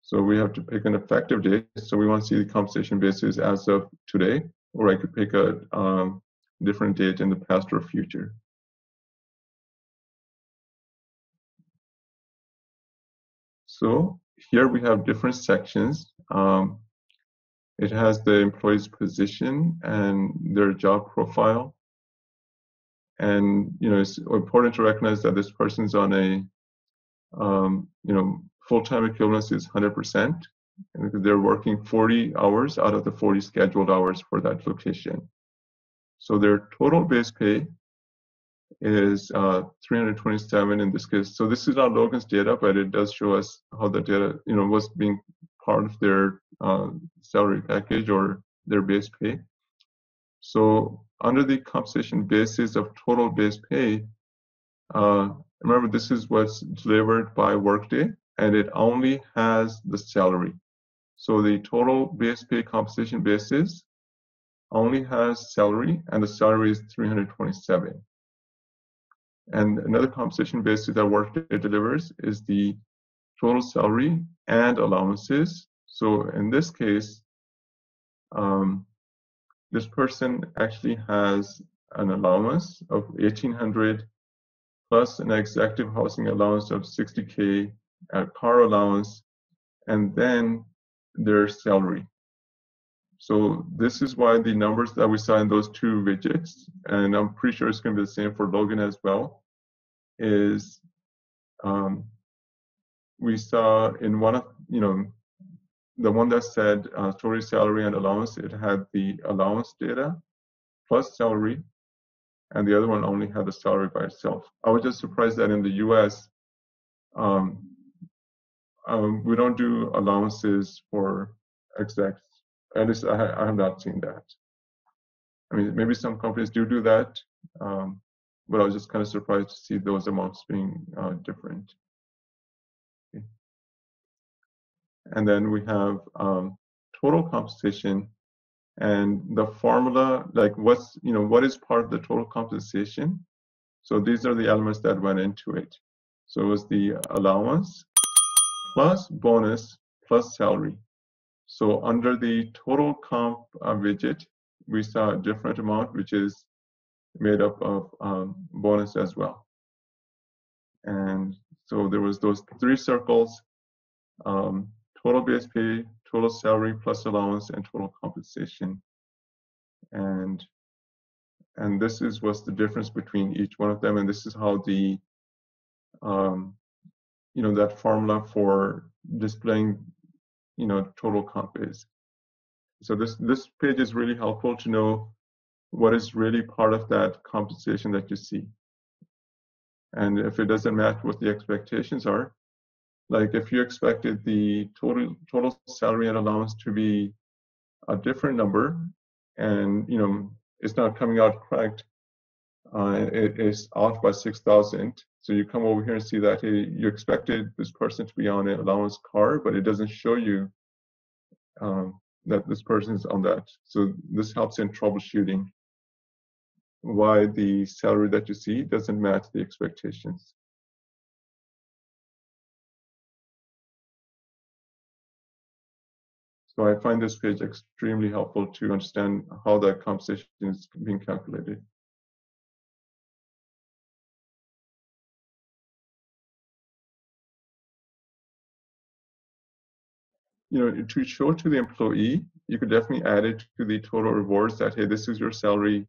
So we have to pick an effective date. So we want to see the compensation basis as of today, or I could pick a um, different date in the past or future. So here we have different sections. Um, it has the employee's position and their job profile. And you know, it's important to recognize that this person's on a, um, you know, full-time equivalence is one hundred percent, and they're working forty hours out of the forty scheduled hours for that location. So their total base pay is uh, three hundred twenty-seven in this case. So this is not Logan's data, but it does show us how the data, you know, was being part of their uh, salary package or their base pay. So under the compensation basis of total base pay, uh, remember this is what's delivered by Workday, and it only has the salary. So the total base pay compensation basis only has salary, and the salary is three hundred twenty-seven. And another compensation basis that Workday delivers is the total salary and allowances. So in this case, um, this person actually has an allowance of eighteen hundred plus an executive housing allowance of sixty K, a car allowance, and then their salary. So this is why the numbers that we saw in those two widgets, and I'm pretty sure it's going to be the same for Logan as well, is um, we saw in one of, you know, the one that said uh, story, salary, and allowance, it had the allowance data plus salary, and the other one only had the salary by itself. I was just surprised that in the U S, um, Um, we don't do allowances for execs. At least I, ha I have not seen that. I mean, maybe some companies do do that, um, but I was just kind of surprised to see those amounts being uh, different. Okay. And then we have um, total compensation, and the formula, like what's, you know, what is part of the total compensation. So these are the elements that went into it. So it was the allowance plus bonus plus salary. So under the total comp uh, widget, we saw a different amount, which is made up of um, bonus as well. And so there was those three circles, um, total base pay, total salary plus allowance, and total compensation. And, and this is what's the difference between each one of them. And this is how the, um, you know, that formula for displaying, you know, total comp is. So this, this page is really helpful to know what is really part of that compensation that you see. And if it doesn't match what the expectations are, like if you expected the total total salary and allowance to be a different number, and you know it's not coming out correct, uh, it is out by six thousand. So you come over here and see that hey, you expected this person to be on an allowance car, but it doesn't show you um, that this person is on that. So this helps in troubleshooting why the salary that you see doesn't match the expectations. So I find this page extremely helpful to understand how the compensation is being calculated. You know, to show to the employee, you could definitely add it to the total rewards that, hey, this is your salary,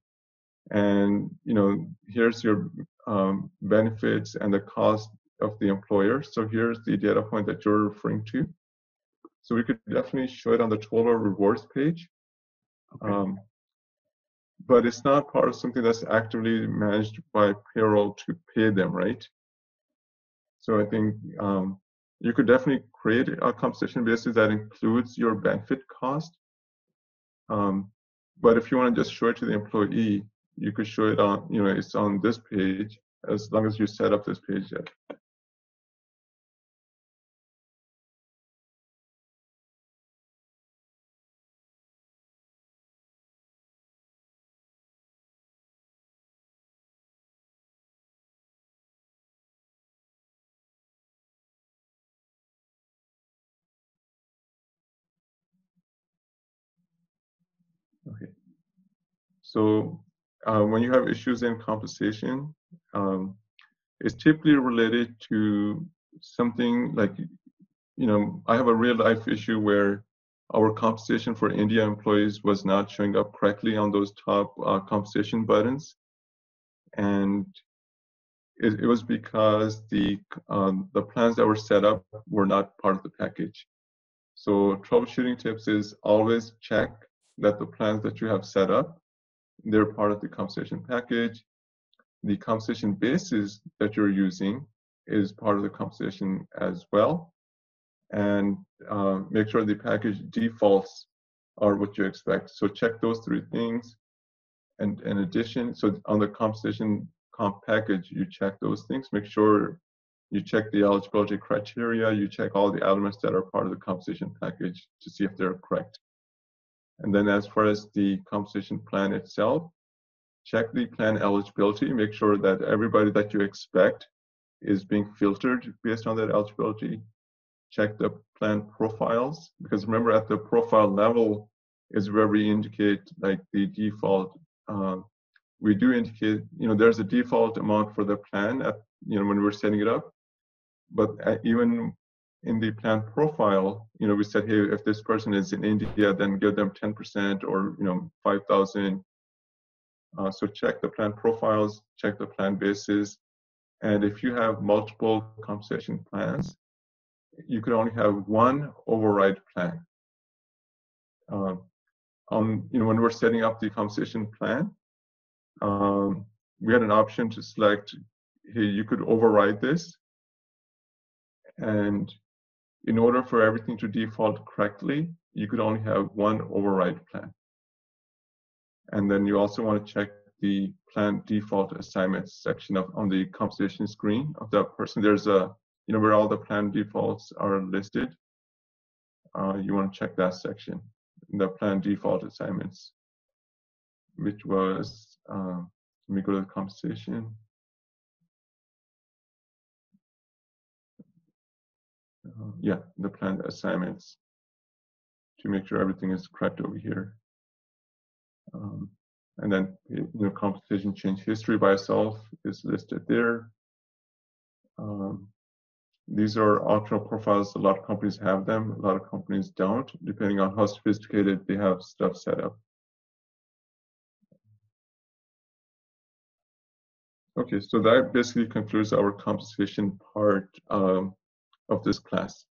and you know, here's your um, benefits and the cost of the employer. So here's the data point that you're referring to. So we could definitely show it on the total rewards page. Okay. Um, but it's not part of something that's actively managed by payroll to pay them, right? So I think um, you could definitely create a compensation basis that includes your benefit cost. Um, But if you want to just show it to the employee, you could show it on, you know, it's on this page, as long as you set up this page yet. So uh, when you have issues in compensation, um, it's typically related to something like, you know, I have a real life issue where our compensation for India employees was not showing up correctly on those top uh, compensation buttons. And it, it was because the, um, the plans that were set up were not part of the package. So troubleshooting tips is always check that the plans that you have set up, they're part of the compensation package. The compensation basis that you're using is part of the compensation as well. And uh, make sure the package defaults are what you expect. So check those three things. And in addition, so on the compensation comp package, you check those things. Make sure you check the eligibility criteria. You check all the elements that are part of the compensation package to see if they're correct. And then as far as the compensation plan itself, check the plan eligibility, make sure that everybody that you expect is being filtered based on that eligibility. Check the plan profiles, because remember at the profile level is where we indicate like the default. Uh, we do indicate, you know, there's a default amount for the plan at, you know, when we're setting it up, but even in the plan profile, you know, we said, hey, if this person is in India, then give them ten percent or, you know, five thousand. Uh, so check the plan profiles, check the plan basis. And if you have multiple compensation plans, you could only have one override plan. Um, on, you know, when we're setting up the compensation plan, um, we had an option to select, hey, you could override this. And in order for everything to default correctly, you could only have one override plan. And then you also want to check the plan default assignments section of, on the compensation screen of that person. There's a, you know, where all the plan defaults are listed. Uh, you want to check that section. the planned default assignments, which was, uh, let me go to the compensation. Uh, yeah, the planned assignments, to make sure everything is correct over here. Um, and then, you know, compensation change history by itself is listed there. Um, these are optional profiles. A lot of companies have them. A lot of companies don't, depending on how sophisticated they have stuff set up. Okay, so that basically concludes our compensation part um, of this class.